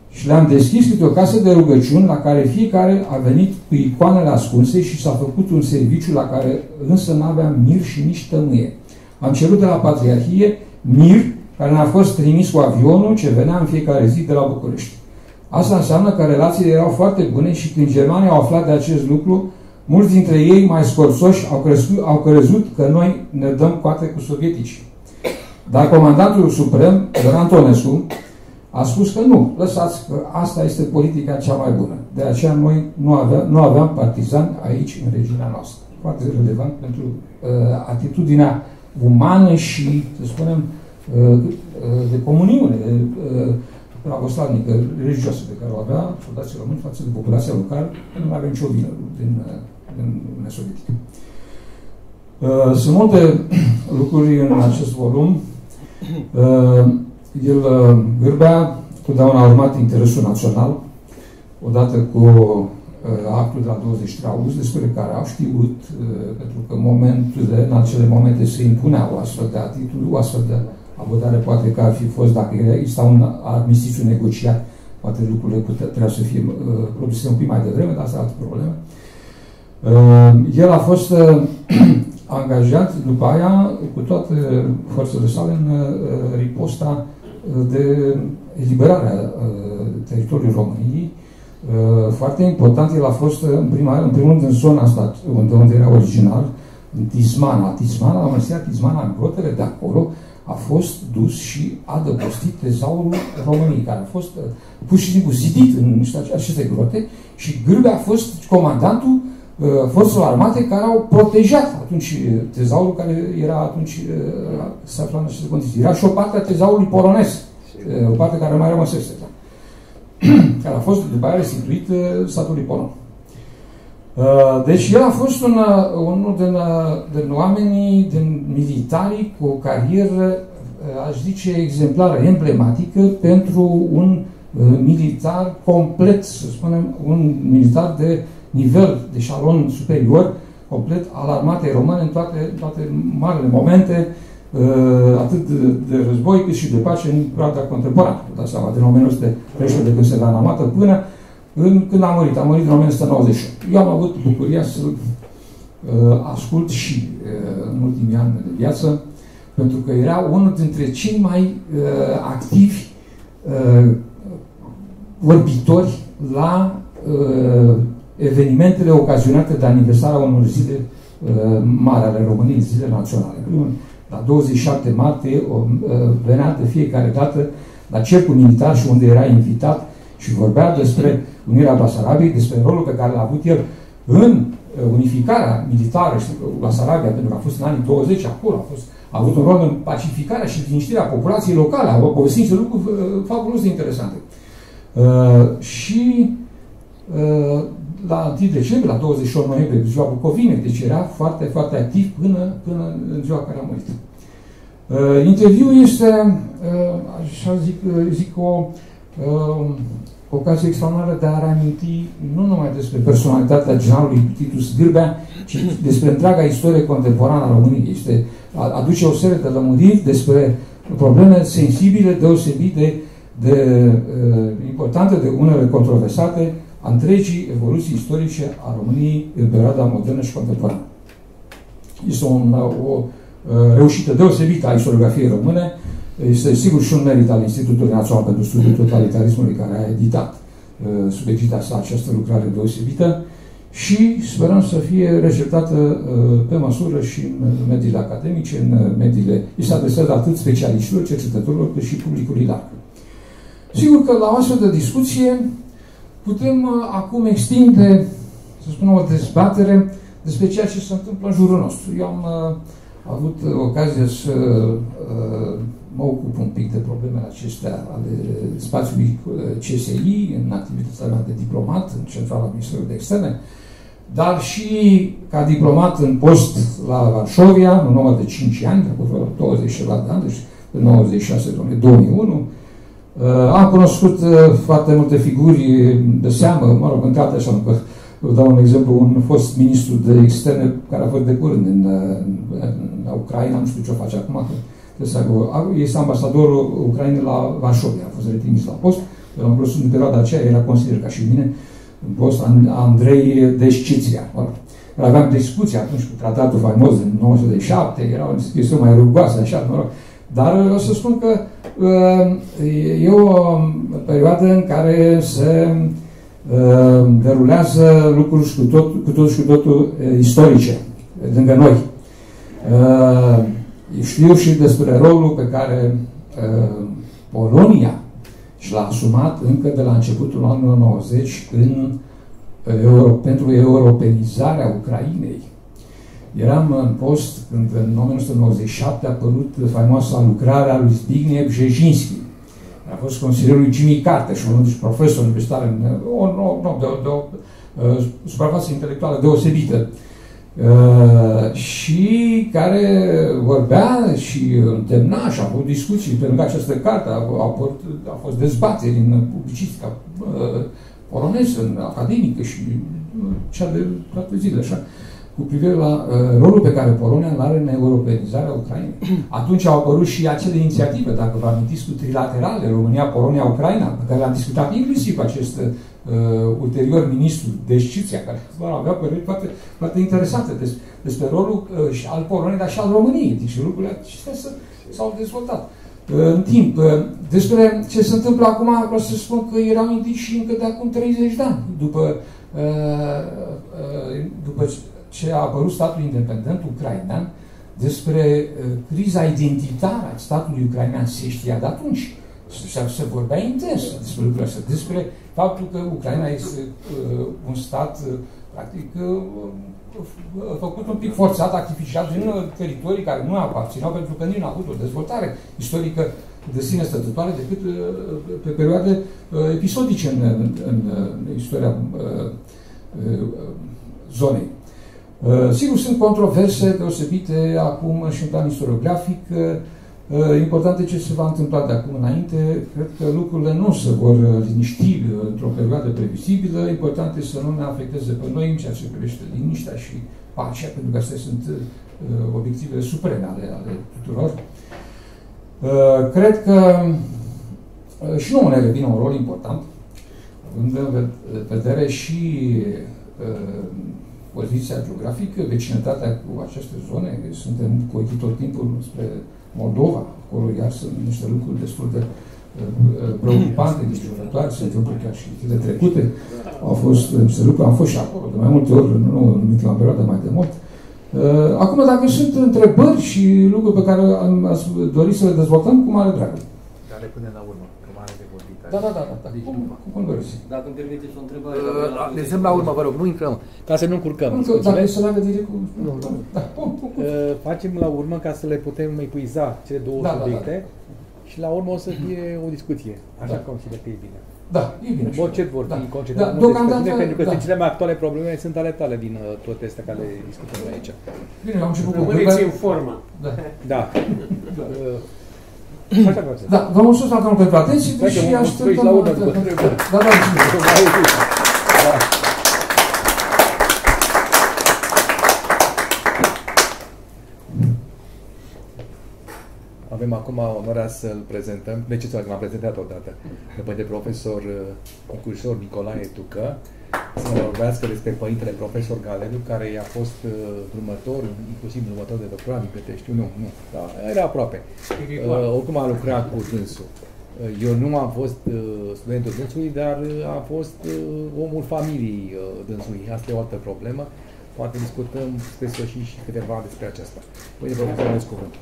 Și le-am deschis câte o casă de rugăciuni la care fiecare a venit cu icoanele ascunse și s-a făcut un serviciu la care însă n-aveam mir și nici tămâie. Am cerut de la Patriarhie mir, care ne-a fost trimis cu avionul ce venea în fiecare zi de la București. Asta înseamnă că relațiile erau foarte bune și când germanii au aflat de acest lucru, mulți dintre ei mai scorțoși au crezut că noi ne dăm coate cu sovietici. Dar comandantul suprem, Ion Antonescu, a spus că nu, lăsați că asta este politica cea mai bună. De aceea noi nu aveam partizani aici, în regiunea noastră. Foarte relevant pentru atitudinea umană și, să spunem, de comuniune pravoslavnică, religioasă pe care o avea soldații români față de populația locală, nu avea nicio vină din Uniunea Sovietică. Sunt multe lucruri în acest volum. El Gârbea totdeauna a urmat interesul național, odată cu actul de la 23 august, despre care au știut, pentru că în acele momente se impunea o astfel de atitudine, o astfel de abordare, poate că ar fi fost, dacă exista un armistițiu negociat, poate lucrurile trebuia să fie produse un pic mai devreme, dar asta e altă problemă. El a fost angajat după aia, cu toate forțele sale, în riposta de eliberare a teritoriului României. Foarte important, el a fost în primul rând în zona asta unde era original, în Tismana, la mănăstirea Tismana, în grotele de acolo, a fost dus și adăpostit tezaurul României, care a fost pus și simplu zidit în aceste grote și Gârbea a fost comandantul forțelor armate care au protejat atunci tezaurul care era atunci, se afla în aceste condiții. Era și o parte a tezaurului polonez, o parte care mai rămăsese, da, care a fost după aia restituit statului polon. Deci el a fost unul din oamenii, din militarii cu o carieră, aș zice, exemplară, emblematică pentru un militar complet, să spunem, un militar de nivel de șalon superior, complet al armatei române în toate marile momente, atât de război cât și de pace în perioada contemporană. Dați seama, din 1913, de când se va în armată, până când a murit în 1998. Eu am avut bucuria să ascult și în ultimii ani de viață, pentru că era unul dintre cei mai activi vorbitori la evenimentele ocazionate de aniversarea unor zile mari ale României, zile naționale. La 27 martie venea de fiecare dată la cercul militar și unde era invitat și vorbea despre unirea Basarabiei, despre rolul pe care l-a avut el în unificarea militară și Basarabia, pentru că a fost în anii 20 acolo, a avut un rol în pacificarea și liniștirea populației locale, a povestit niște lucruri fabulos de interesante. Și la 1 decembrie, la 28 noiembrie, ziua Bucovinei, deci era foarte, foarte activ până în ziua care a murit. Interviul este, așa zic o ocazie extraordinară de a reaminti nu numai despre personalitatea generalului Titus Gârbea, ci despre întreaga istorie contemporană a României. Este, aduce o serie de lămuriri despre probleme sensibile, deosebit de importante, de unele controversate, a întregii evoluții istorice a României în perioada modernă și contemporană. Este o reușită deosebită a istoriografiei române, este sigur și un merit al Institutului Național pentru Studiul Totalitarismului, care a editat sub egida sa această lucrare deosebită și sperăm să fie receptată pe măsură și în mediile academice, în mediile... Îi se adresează atât specialiștilor, cercetătorilor, cât și publicului larg. Sigur că la o astfel de discuție putem acum extinde, să spun, o dezbatere despre ceea ce se întâmplă în jurul nostru. Eu am avut ocazia să mă ocup un pic de problemele acestea ale spațiului CSI, în activitatea mea de diplomat, în Centrala Ministerului de Externe, dar și ca diplomat în post la Varșovia, în urmă de 5 ani, de vreo 27 de ani, deci de 96 de 2001, am cunoscut foarte multe figuri de seamă, mă rog, în toate așa, că dau un exemplu, un fost ministru de externe care a fost de curând în Ucraina, nu știu ce o face acum, este ambasadorul Ucrainei la Varșovia, a fost retrimis la post, eu am cunoscut în perioada aceea, era consilier ca și mine, în post, Andrei Deșciția. Aveam discuții atunci cu tratatul faimos din 97, era o discuție mai rugoasă, așa, mă rog. Dar o să spun că e o perioadă în care se derulează lucruri cu totul istorice, lângă noi. Știu și despre rolul pe care Polonia și l-a asumat încă de la începutul anului 90 pentru europenizarea Ucrainei. Eram în post când în 1997 a apărut faimoasa lucrare a lui Zbigniew Brzezinski. A fost consilierul lui Jimmy Carter și unul profesor universitar în o suprafață intelectuală deosebită. Și care vorbea și îndemna și a avut discuții pe lângă această carte, a fost dezbateri în publicistica poloneză, în academică și cea de toate zile, așa, cu privire la rolul pe care Polonia îl are în europenizarea Ucrainei. Atunci au apărut și acele inițiative, dacă vă amintiți, cu trilaterale, România, Polonia, Ucraina, pe care l-am discutat inclusiv acest ulterior ministru Deșciția, care avea păreri foarte interesante despre rolul al Poloniei, dar și al României. Deci lucrurile acestea s-au dezvoltat în timp. Despre ce se întâmplă acum, vreau să spun că erau indiși încă de acum 30 de ani, după ce a apărut statul independent ucrainean, despre criza identitară a statului ucrainean se știa de atunci. Se vorbea intens despre lucrurile astea, despre faptul că Ucraina este un stat, practic, făcut un pic forțat, artificial, din teritorii care nu aparțineau, pentru că nici nu a avut o dezvoltare istorică de sine stătătoare decât pe perioade episodice în istoria zonei. Sigur, sunt controverse deosebite acum și în plan istoriografic. Important e ce se va întâmpla de acum înainte. Cred că lucrurile nu se vor liniști într-o perioadă previzibilă. Important e să nu ne afecteze pe noi în ceea ce privește liniștea și pacea, pentru că astea sunt obiectivele supreme ale tuturor. Cred că și nouă ne revine un rol important, având în vedere și poziția geografică, vecinătatea cu aceste zone. Suntem cu ochii tot timpul spre Moldova, acolo iar sunt niște lucruri destul de preocupante, îngrijorătoare, se întâmplă chiar și zile trecute. Au fost niște lucruri, am fost și acolo de mai multe ori, nu la perioadă mai de mult. Acum, dacă sunt întrebări și lucruri pe care ați dori să le dezvoltăm, cu mare dragă. Dar le punem la urmă, că mare de vorbit. Da. Deci, cum doriți? Dacă îmi permiteți o întrebare... Ne zăm la urmă, vă rog, nu intrăm, ca să nu încurcăm. Dacă să leagă direct cu... Facem la urmă ca să le putem epuiza cele două subiecte și la urmă o să fie o discuție, așa consider că e bine. Da, e bine. Orice vor fi concediat, pentru că cele mai actuale probleme sunt ale tale din toate astea care le discutăm aici. Bine, am început cu... Rămâneți în formă. Da. Da, vă mulțumesc la domnul pentru atenție și așteptăm... Da, avem acum onoarea să-l prezentăm, necesar că l-am prezentat odată, pe Părintele Profesor Concursor Nicolae Tucă, să ne vorbească despre Părintele Profesor Galelu, care i-a fost inclusiv următor de doctorat, din câte știu, nu, dar era aproape. Oricum a lucrat cu dânsul. Eu nu am fost studentul dânsului, dar am fost omul familiei dânsului. Asta e o altă problemă. Poate discutăm spre și câteva despre aceasta. Părintele Profesor, aveți cuvântul.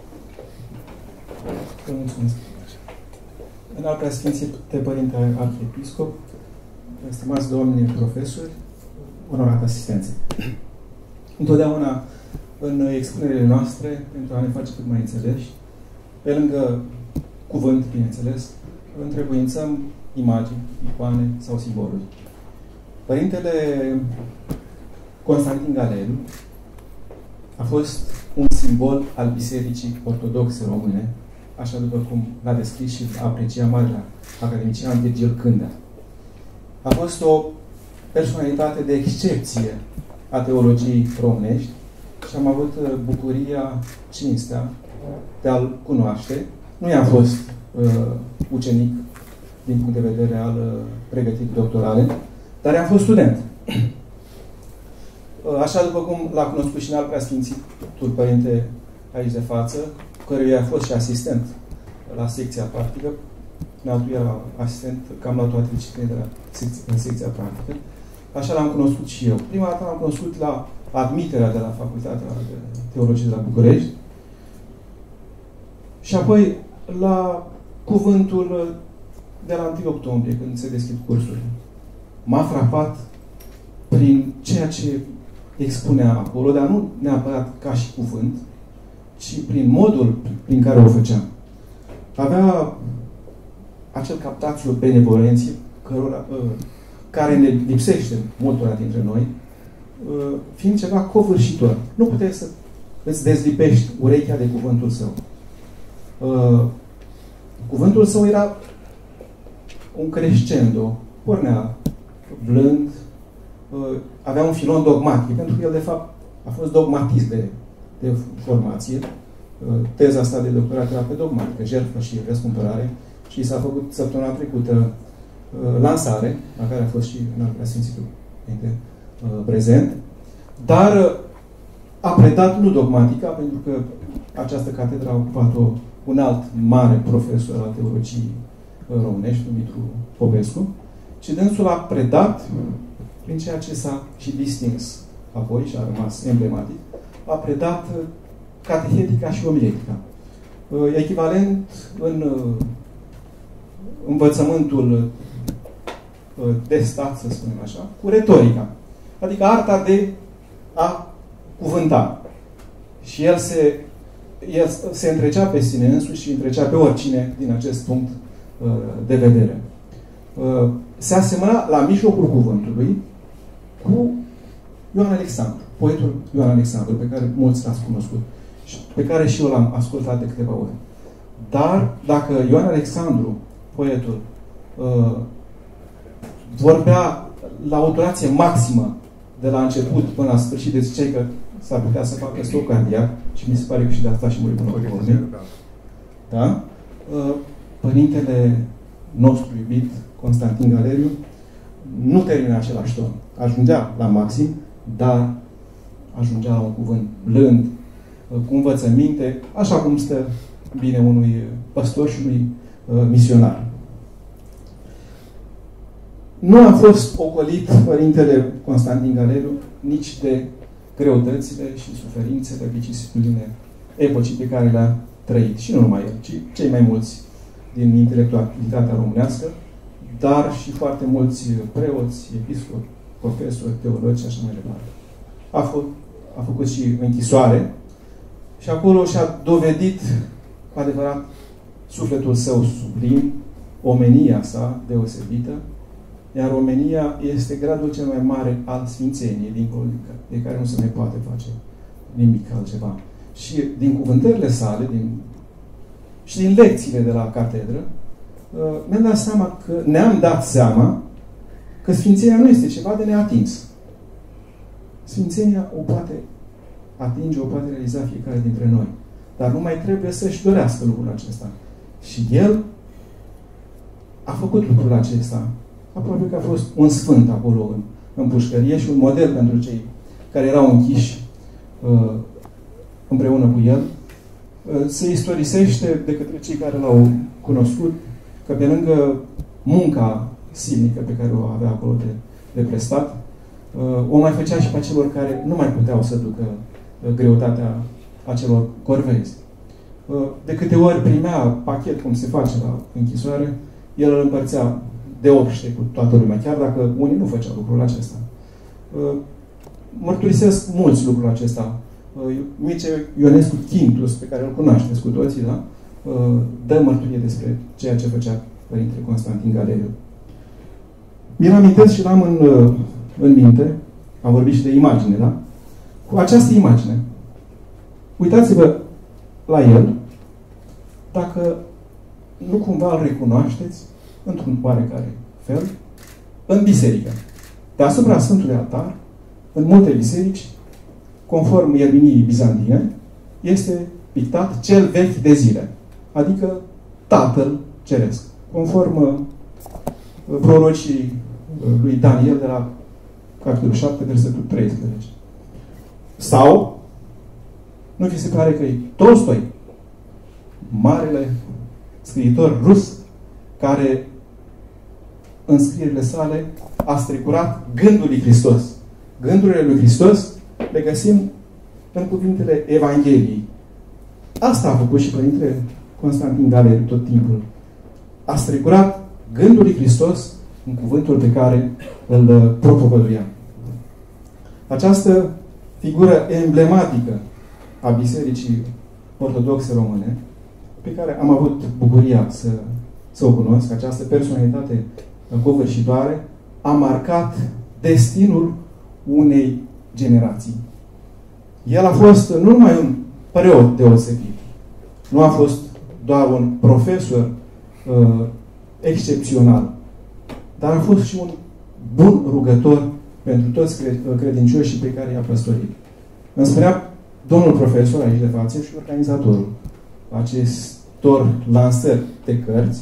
Vă mulțumesc. În alta Sfințite Părinte Arhiepiscop, stimați domni profesori, onorată asistență. Întotdeauna, în expunerile noastre, pentru a ne face cât mai înțeleși, pe lângă cuvânt, bineînțeles, întrebuințăm imagini, icoane sau simboluri. Părintele Constantin Galelu a fost un simbol al Bisericii Ortodoxe Române, așa după cum l-a descris și aprecia marele academician Virgil Cândea. A fost o personalitate de excepție a teologiei românești și am avut bucuria, cinstea de a-l cunoaște. Nu i-a fost ucenic din punct de vedere al pregătirii doctorale, dar i-a fost student. Așa după cum l-a cunoscut și în al preasfințitul părinte aici de față, căruia a fost și asistent la secția practică. În altul era asistent cam la toate disciplinele de la secția practică. Așa l-am cunoscut și eu. Prima dată l-am cunoscut la admiterea de la Facultatea de Teologie de la București. Și apoi la cuvântul de la 1 octombrie, când se deschid cursurile. M-a frapat prin ceea ce expunea acolo, dar nu neapărat ca și cuvânt, ci prin modul prin care o făceam. Avea acel captațiu benevolenții care ne lipsește multora dintre noi, fiind ceva covârșitor. Nu puteai să îți dezlipești urechea de cuvântul său. Cuvântul său era un crescendo. Pornea blând, avea un filon dogmatic, pentru că el, de fapt, a fost dogmatist de formație. Teza asta de doctorat era pe dogmatică, jertfă și răscumpărare, și s-a făcut săptămâna trecută lansare, la care a fost și în al preasfințitul prezent, dar a predat nu dogmatica, pentru că această catedră a ocupat-o un alt mare profesor al teologiei românești, Dumitru Popescu, și dânsul a predat prin ceea ce s-a și distins apoi și a rămas emblematic, a predat catehetica și omietica. Echivalent în învățământul de stat, să spunem așa, cu retorica. Adică arta de a cuvânta. Și el se întrecea pe sine însuși și întrecea pe oricine din acest punct de vedere. Se asemăna la mijlocul cuvântului cu Ioan Alexandru, poetul Ioan Alexandru, pe care mulți l-ați cunoscut și pe care și eu l-am ascultat de câteva ori. Dar dacă Ioan Alexandru, poetul, vorbea la o durație maximă de la început până la sfârșit, deci cei că s-ar putea să facă stop cardiac, și mi se pare că și de asta și muri până la urmă. Da? Părintele nostru iubit, Constantin Galeriu, nu termina același ton. Ajungea la maxim, dar ajungea la un cuvânt blând, cu învățăminte, așa cum stă bine unui păstor și unui misionar. Nu a fost ocolit Părintele Constantin Galeriu nici de greutățile și suferințele, vicisitudinile epocii pe care le-a trăit. Și nu numai el, ci cei mai mulți din intelectualitatea românească, dar și foarte mulți preoți, episcopi, profesori, teologi și așa mai departe. A făcut și închisoare și acolo și-a dovedit cu adevărat sufletul său sublim, omenia sa deosebită, iar omenia este gradul cel mai mare al sfințeniei, dincolo de care nu se mai poate face nimic altceva. Și din cuvântările sale, și din lecțiile de la catedră, ne-am dat seama că sfințenia nu este ceva de neatins. Sfințenia o poate atinge, o poate realiza fiecare dintre noi. Dar nu mai trebuie să-și dorească lucrul acesta. Și el a făcut lucrul acesta. Aproape că a fost un sfânt acolo în pușcărie și un model pentru cei care erau închiși împreună cu el. Se istorisește de către cei care l-au cunoscut că pe lângă munca silnică pe care o avea acolo de prestat, o mai făcea și pe celor care nu mai puteau să ducă greutatea acelor corvezi. De câte ori primea pachet, cum se face la închisoare, el îl împărțea de obște cu toată lumea, chiar dacă unii nu făceau lucrul acesta. mărturisesc mulți lucrul acesta. Mircea Ionescu Chintus, pe care îl cunoașteți cu toții, da? Dă mărturie despre ceea ce făcea Părintele Constantin Galeriu. Mi-l amintesc și l-am în minte, am vorbit și de imagine, da? Cu această imagine. Uitați-vă la el, dacă nu cumva îl recunoașteți, într-un oarecare fel, în biserică. Deasupra Sfântului Altar, în multe biserici, conform ierminii bizantine, este pictat cel vechi de zile, adică Tatăl Ceresc, conform prorocii lui Daniel de la capitolul 7, versetul 13. Sau, nu vi se pare că e Tolstoi, marele scriitor rus, care în scrierile sale a strecurat gândul lui Hristos. Gândurile lui Hristos le găsim în cuvintele Evangheliei. Asta a făcut și Părintele Constantin Galeriu tot timpul. A strecurat gândul lui Hristos în cuvântul pe care îl propovăduia. Această figură emblematică a Bisericii Ortodoxe Române, pe care am avut bucuria să o cunosc, această personalitate covârșitoare, a marcat destinul unei generații. El a fost nu numai un preot deosebit, nu a fost doar un profesor excepțional, dar a fost și un bun rugător pentru toți credincioșii pe care i-a păstorit. Îmi spunea domnul profesor aici de față și organizatorul acestor lansări de cărți,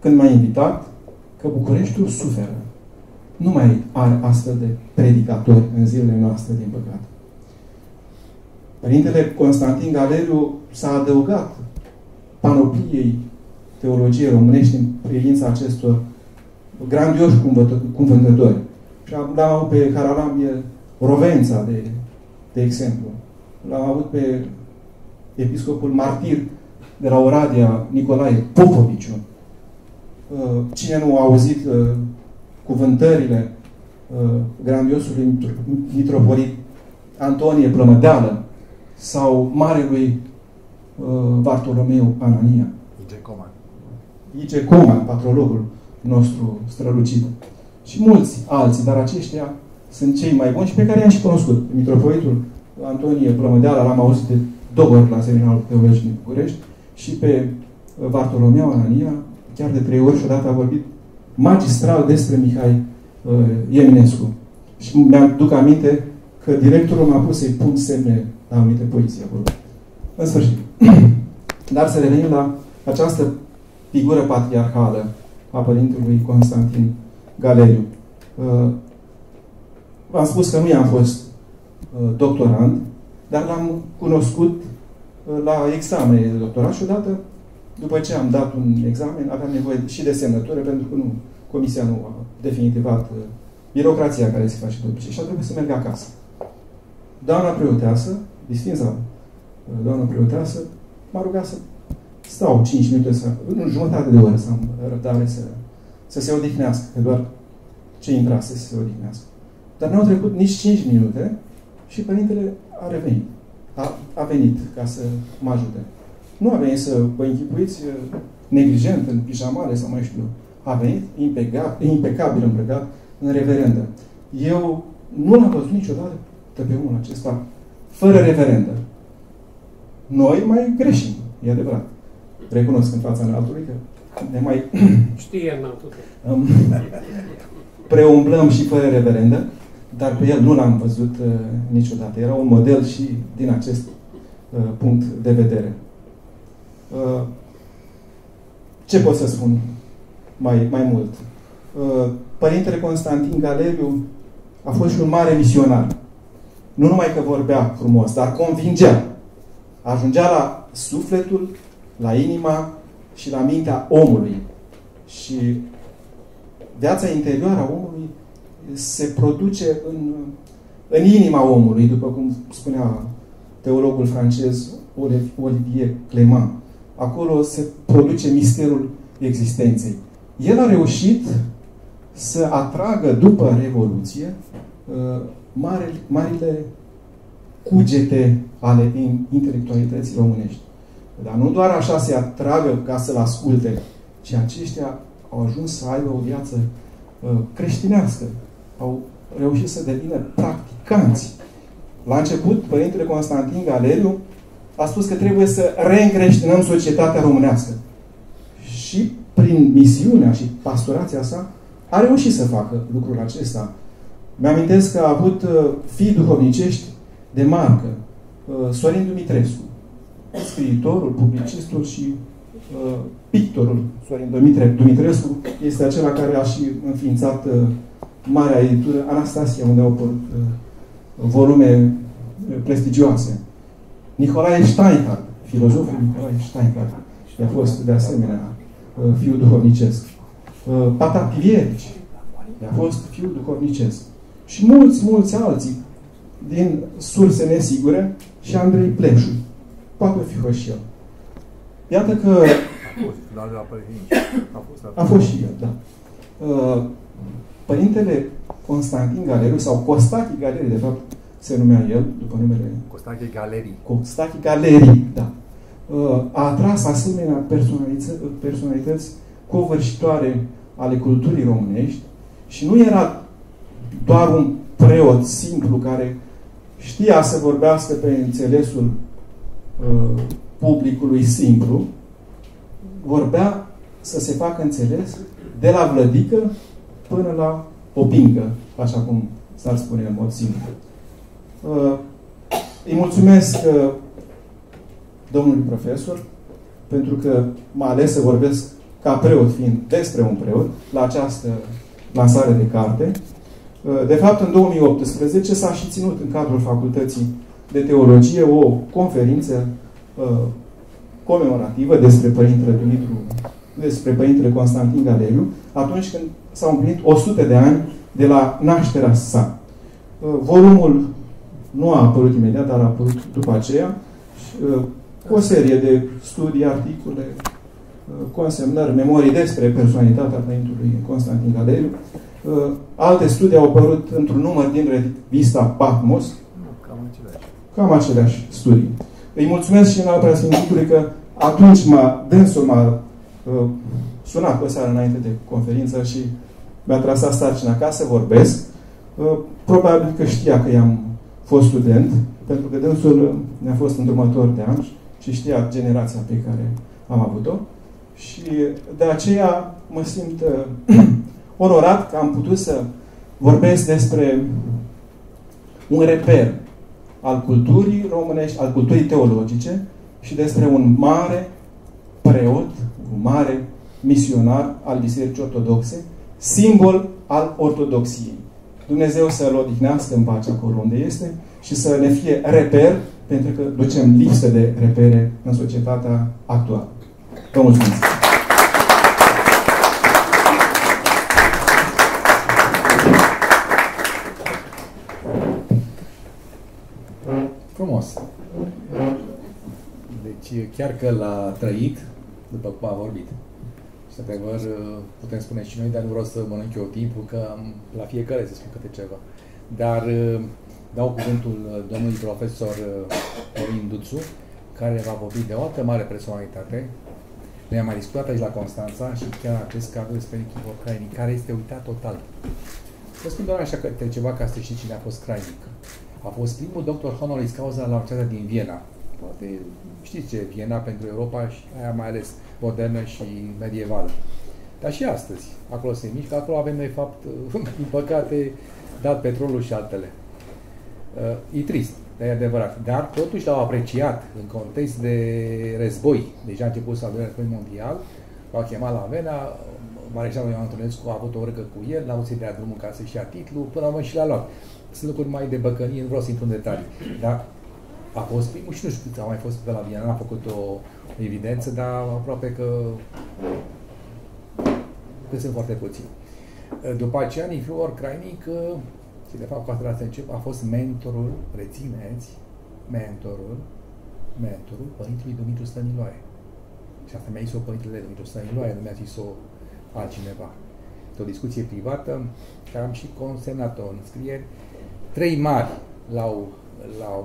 când m-a invitat, că Bucureștiul suferă. Nu mai are astfel de predicatori în zilele noastre, din păcate. Părintele Constantin Galeriu s-a adăugat panopliei teologiei românești în privința acestor grandioși cuvântători. Și am dat pe Caralamie Rovența, de exemplu. L-am avut pe episcopul martir de la Oradea, Nicolae Popoviciu. Cine nu a auzit cuvântările grandiosului mitropolit Antonie Plămădeală sau marelui Bartolomeu Anania. Ice Coman, patrologul nostru strălucit. Și mulți alții, dar aceștia sunt cei mai buni și pe care i-am și cunoscut. Mitropolitul Antonie Plămădeală l-am auzit de două ori la Seminarul Teologic din București și pe Bartolomeu Anania chiar de 3 ori și odată a vorbit magistral despre Mihai Eminescu. Și mi-aduc aminte că directorul m-a pus să-i pun semne la anumite poezie acolo. În sfârșit. Dar să revenim la această figură patriarhală a Părintelui Constantin Galeriu. V-am spus că nu i-am fost doctorand, dar l-am cunoscut la examene de doctorat și odată, după ce am dat un examen, aveam nevoie și de semnătură, pentru că nu, comisia nu a definitivat birocrația care se face de obicei și a trebuit să merg acasă. Doamna preoteasă, distinsa doamna preoteasă, m-a rugat să stau 5 minute, jumătate de oră să am răbdare să se odihnească, că doar ce intrase să se odihnească. Dar n-au trecut nici 5 minute și Părintele a revenit. A venit ca să mă ajute. Nu a venit să vă închipuiți neglijent, în pijamale sau mai știu. A venit impecabil îmbrăcat, în reverendă. Eu nu l-am văzut niciodată pe unul acesta fără reverendă. Noi mai greșim, e adevărat. Recunosc în fața înaltului că ne mai... Știe înaltul. Preumblăm și fără reverendă, dar pe el nu l-am văzut niciodată. Era un model și din acest punct de vedere. Ce pot să spun mai mult? Părintele Constantin Galeriu a fost și un mare misionar. Nu numai că vorbea frumos, dar convingea. Ajungea la sufletul, la inima și la mintea omului. Și viața interioară a omului se produce în inima omului, după cum spunea teologul francez Olivier Clément. Acolo se produce misterul existenței. El a reușit să atragă după Revoluție marile cugete ale intelectualității românești. Dar nu doar așa se atragă ca să-l asculte, ci aceștia au ajuns să aibă o viață creștinească. Au reușit să devină practicanți. La început, Părintele Constantin Galeriu a spus că trebuie să reîncreștinăm societatea românească. Și prin misiunea și pastorația sa a reușit să facă lucrul acesta. Mi-amintesc că a avut fii duhovnicești de marcă. Sorin Dumitrescu, scriitorul, publicistul și pictorul Sorin Dumitrescu este acela care a și înființat marea editură Anastasia, unde au apărut volume prestigioase. Nicolae Steinhardt, filozoful Nicolae Steinhardt, a fost de asemenea fiul duhovnicesc. Patapivievici, a fost fiul duhovnicesc. Și mulți alții din surse nesigure și Andrei Pleșu. Poate fi fost și el. Iată că a fost și el, da. Părintele Constantin Galeriu, sau Costache Galeriu, de fapt, se numea el, după numele... Costache Galeriu. Costache Galeriu, da. A atras asemenea personalități covârșitoare ale culturii românești și nu era doar un preot simplu care știa să vorbească pe înțelesul publicului simplu, vorbea să se facă înțeles de la vlădică până la popincă, așa cum s-ar spune în mod simplu. Îi mulțumesc domnului profesor pentru că m-a ales să vorbesc ca preot, fiind despre un preot, la această lansare de carte. De fapt, în 2018 s-a și ținut în cadrul Facultății de Teologie o conferință comemorativă despre Părintele Constantin Galeriu, atunci când s-au împlinit 100 de ani de la nașterea sa. Volumul nu a apărut imediat, dar a apărut după aceea cu o serie de studii, articole, consemnări, memorii despre personalitatea Părintului Constantin Galeriu. Alte studii au apărut într-un număr din revista Patmos. Cam aceleași studii. Îi mulțumesc și în al Preasfințitului că atunci dânsul m-a sunat o seară înainte de conferință și mi-a trasat sarcina ca să vorbesc. Probabil că știa că i-am fost student, pentru că dânsul ne-a fost îndrumător de ani și știa generația pe care am avut-o. Și de aceea mă simt onorat că am putut să vorbesc despre un reper al culturii românești, al culturii teologice și despre un mare preot, un mare misionar al Bisericii Ortodoxe, simbol al ortodoxiei. Dumnezeu să-l odihnească în pace acolo unde este și să ne fie reper, pentru că ducem lipsă de repere în societatea actuală. Vă mulțumesc! Frumos. Deci chiar că l-a trăit, după cum a vorbit. Și într-adevăr putem spune și noi, dar nu vreau să mănânc eu timpul, că la fiecare se spun câte ceva. Dar dau cuvântul domnului profesor Florin Duțu, care va vorbi de o altă mare personalitate. Ne-am mai discutat aici la Constanța și chiar acest cadru despre Nichifor Crainic, care este uitat total. Vă spun doar așa câte ceva ca să știți cine a fost Crainic. A fost primul doctor honoris causa la Universitatea din Viena. Poate știți ce e Viena pentru Europa și aia mai ales modernă și medievală. Dar și astăzi, acolo se mișcă, acolo avem noi fapt, din păcate, dat petrolul și altele. E trist, dar e adevărat. Dar totuși l-au apreciat în context de război. Deja a început al doilea război mondial, l-au chemat la Viena, Mareșalul Ioan Antonescu a avut o urcă cu el, l-au ținut de-a drumul ca să-și ia titlul, până la urmă și l-a luat. Sunt lucruri mai de băcănie, nu vreau să intru în detalii. Dar a fost primul și nu știu cât a mai fost pe la Viena, n-a făcut o evidență, dar aproape că sunt foarte puțini. După aceea, Nichifor Crainic, și de fapt cu asta încep, a fost mentorul, rețineți, mentorul Părintelui Dumitru Stăniloae. Și asta mi-a zis-o Părintele Dumitru Stăniloae, nu mi-a zis-o altcineva. o discuție privată, care am și consemnat-o în scrieri. Trei mari l-au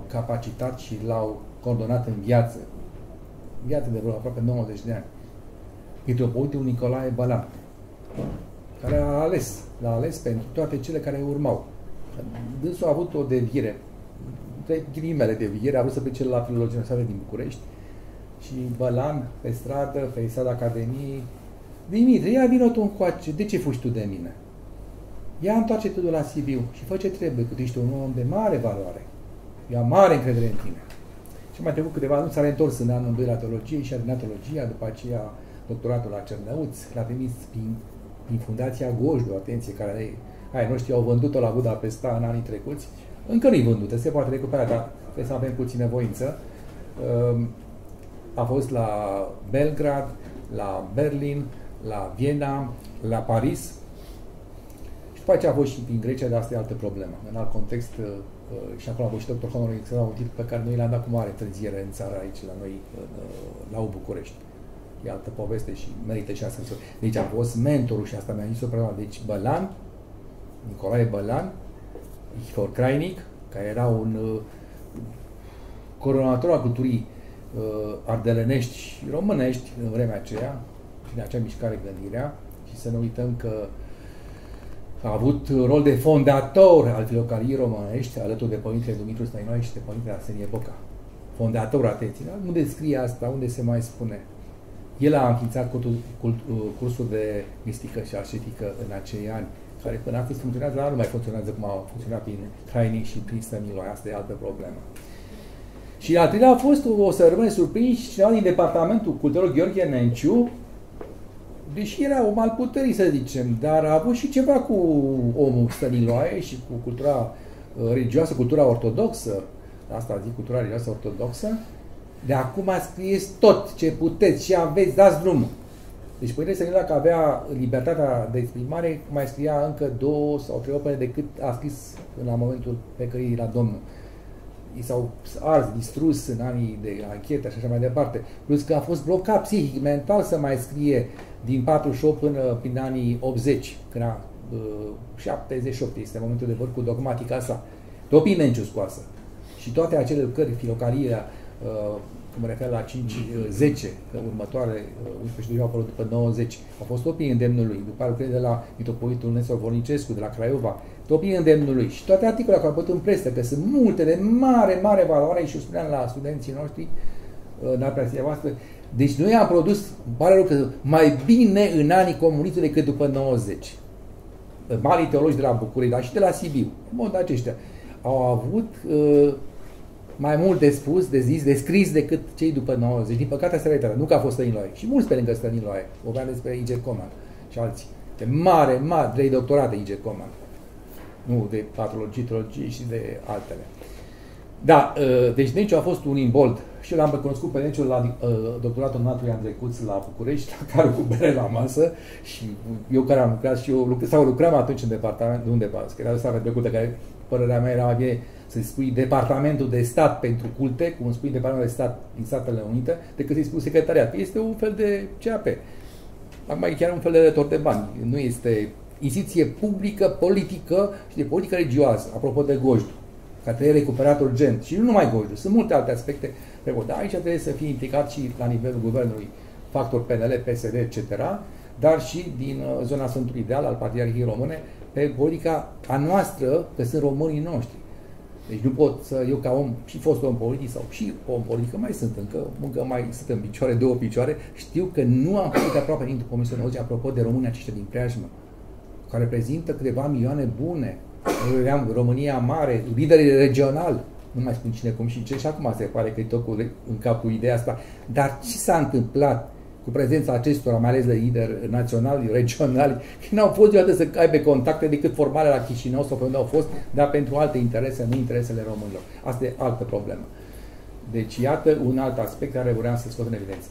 capacitat și l-au condonat în viață. Viață de vreo aproape 90 de ani. Mitropolitul Nicolae Bălan, care l-a ales pentru toate cele care urmau. Dânsul a avut o deviere, între ghilimele deviere, a vrut să plece la Filologia Națională din București și Bălan, pe stradă, pe strada Academiei, Dimitrie, ia vină tu încoace, de ce fugi tu de mine? Ia întoarce-te de la Sibiu și fă ce trebuie, că tu ești un om de mare valoare. Eu am mare încredere în tine. Și mai trecut câteva luni, s-a reîntors în anul 2 la teologie și a terminat teologia, după aceea doctoratul la Cernăuț, l-a trimis prin Fundația Gojdu, atenție, care ai noștri au vândut-o la Budapesta în anii trecuți. Încă nu-i vândută, se poate recupera, dar trebuie să avem puțină voință. A fost la Belgrad, la Berlin, la Viena, la Paris. Și după aceea a fost și din Grecia, dar asta e altă problemă. În alt context, și acolo a fost și doctor Honorul Exelau, un titlu pe care noi l-am dat cu mare întârziere în țară, aici, la noi, la București. E altă poveste și merită și asta. Deci a fost mentorul și asta mi-a zis o problemă. Deci Bălan, Nicolae Bălan, Ifor Crainic, care era un coronator al culturii ardelenești și românești în vremea aceea, din acea mișcare Gândirea, și să nu uităm că a avut rol de fondator al filocariei românești, alături de părintele Dumitru Stăinoae și de părintele Arsenie Boca. Fondator, atenție, da? Unde scrie asta, unde se mai spune? El a înființat cursul de mistică și ascetică în acei ani, care până astăzi funcționează, dar nu mai funcționează cum a funcționat prin Training și prin Stăniloae. Asta e altă problemă. Și al treilea a fost, o să rămâne surprins, cineva din departamentul cultural, Gheorghe Nenciu, deși era un malputerii, să zicem, dar a avut și ceva cu omul Stăniloae și cu cultura religioasă, cultura ortodoxă, asta zic, cultura religioasă ortodoxă. De acum scrieți tot ce puteți și aveți, dați drumul. Deci Părintele Stăniloae, că avea libertatea de exprimare, mai scria încă 2 sau 3 opere decât a scris la momentul plecării la Domnul. I s-au ars, distrus în anii de anchetă și așa mai departe. Plus că a fost blocat psihic, mental să mai scrie din 48 până prin anii 80, când a 78, este momentul de vârf cu dogmatica sa. Topii Nenciu scoasă. Și toate acele lucrări, filocaria, mă refer la 5-10 următoare, 11 au apărut după 90, au fost topii îndemnului, după lucrările de la mitropolitul Nestor Vornicescu, de la Craiova, topii îndemnului și toate articolele care au apărut în presă, că sunt multe de mare, mare valoare și o spuneam la studenții noștri, în apreciația voastră, deci noi am produs, îmi pare rău că mai bine în anii comuniste decât după 90. Marii teologi de la București, dar și de la Sibiu, în mod aceștia, au avut mai mult de spus, de zis, de scris decât cei după 90. Din păcate se reiteră. Nu că a fost Stăniloae. Și mulți pe lângă Stăniloae. Vorbeam despre I.G. Coman și alții. De mare, mare, 3 doctorate I.G. Coman. Nu de patrologie, teologie și de altele. Da, deci Nenciu a fost un imbold. Și eu l-am cunoscut pe Nenciu la doctoratul Natului Andrecuț la București, la care cu bere la masă. Și eu care am lucrat și eu, sau lucram atunci în departament, unde pas, că era asta trecută, care părerea mea era mai să-i spui Departamentul de Stat pentru Culte, cum spui Departamentul de Stat din Statele Unite, decât să-i spui Secretariat. Este un fel de CAP. Acum e chiar un fel de retor de bani. Nu este instituție publică, politică și de politică religioasă, apropo de Gojdu, care trebuie recuperat urgent. Și nu numai Gojdu, sunt multe alte aspecte. Dar aici trebuie să fie implicat și la nivelul guvernului factor PNL, PSD, etc., dar și din zona Sfântului Deal, al Patriarhiei Române, pe politica a noastră, că sunt românii noștri. Deci nu pot să, eu ca om, și fost om politic sau și om politic, că mai sunt încă mai sunt în picioare, 2 picioare, știu că nu am făcut aproape din 1990, apropo de românii aceștia din preajmă, care reprezintă câteva milioane bune. Eu eram România mare, liderii regional, nu mai spun cine, cum și ce, și acum se pare că e tot în capul ideea asta. Dar ce s-a întâmplat cu prezența acestora, mai ales de lideri naționali, regionali, că n-au fost niciodată să aibă contacte decât formale la Chișinău sau pe unde au fost, dar pentru alte interese, nu interesele românilor. Asta e altă problemă. Deci, iată un alt aspect care vreau să scot în evidență.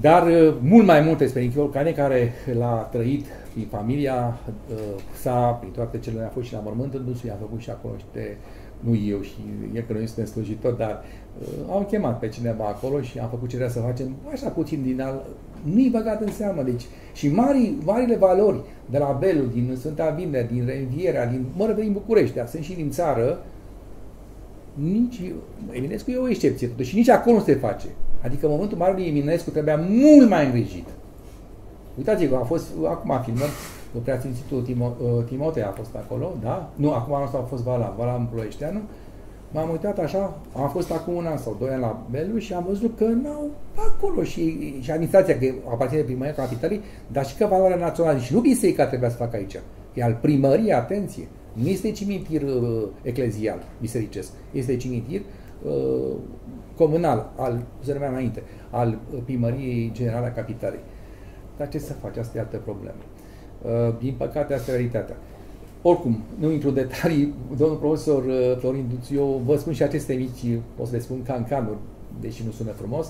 Dar mult mai mult despre Nicolae Bălan, care l-a trăit prin familia sa, prin toate cele, a fost și la mormântul dânsului, a făcut și acolo niște nu eu și e că noi suntem slujitori, dar au chemat pe cineva acolo și am făcut ce vrea să facem, așa puțin din al, nu-i băgat în seamă. Deci, și marile valori de la Belul, din Sfânta Vinere, din Reînvierea, din Mărăve, din București, sunt și din țară, nici Eminescu e o excepție, totuși nici acolo nu se face. Adică în momentul marelui Eminescu trebuia mult mai îngrijit. Uitați-vă, a fost, acum filmăm, lucreați Institutul Timotei a fost acolo, da? Nu, acum anul ăsta a fost Vala Împloieșteanu. M-am uitat așa, am fost acum 1 an sau 2 ani la Belu și am văzut că n-au acolo și administrația, că aparține primăria capitalii, dar și că valoarea națională și nu biserica trebuia să facă aici. E al primăriei, atenție, nu este cimitir eclezial, bisericesc, este cimitir comunal, al primăriei generale a capitalei. Dar ce să faci? Asta e altă problemă. Din păcate, asta e realitatea. Oricum, nu intru în detalii, domnul profesor Florin Duțiu, vă spun și aceste mici, o să le spun cancanuri, deși nu sună frumos,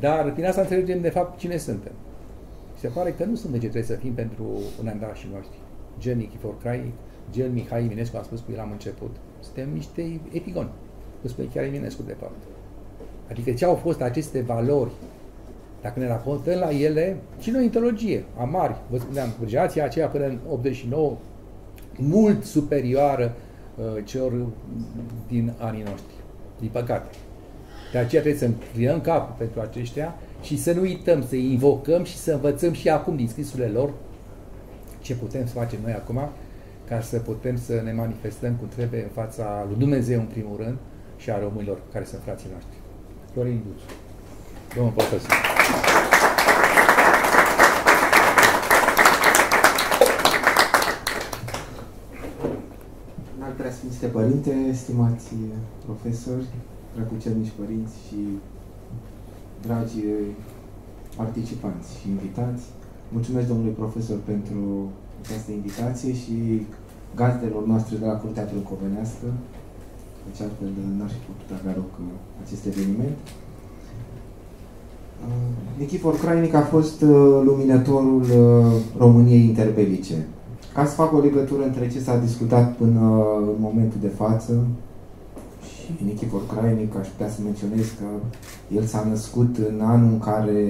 dar prin asta înțelegem de fapt cine suntem. Se pare că nu suntem ce trebuie să fim pentru unandașii noștri. Gen Nichifor Crai, gen Mihai Eminescu, am spus cu el la început, suntem niște epigoni, cum spune chiar Eminescu de fapt. Adică ce au fost aceste valori? Dacă ne raportăm la ele, și noi în teologie, amari, vă spuneam, generația aceea până în 89, mult superioară celor din anii noștri, din păcate. De aceea trebuie să înclinăm capul pentru aceștia și să nu uităm, să invocăm și să învățăm și acum din scrisurile lor ce putem să facem noi acum ca să putem să ne manifestăm cum trebuie în fața lui Dumnezeu în primul rând și a românilor care sunt frații noștri. Florin Duțu, domnul profesor. Preasfințite părinte, stimați profesori, dragulcernici părinți și dragi participanți și invitați, mulțumesc domnului profesor pentru această invitație și gazdelor noastre de la Curtea Târgovenească, deci altfel n-ar fi putut avea loc acest eveniment. Nichifor Crainic a fost luminătorul României interbelice. Ca să fac o legătură între ce s-a discutat până în momentul de față și Nichifor Crainic, aș putea să menționez că el s-a născut în anul în care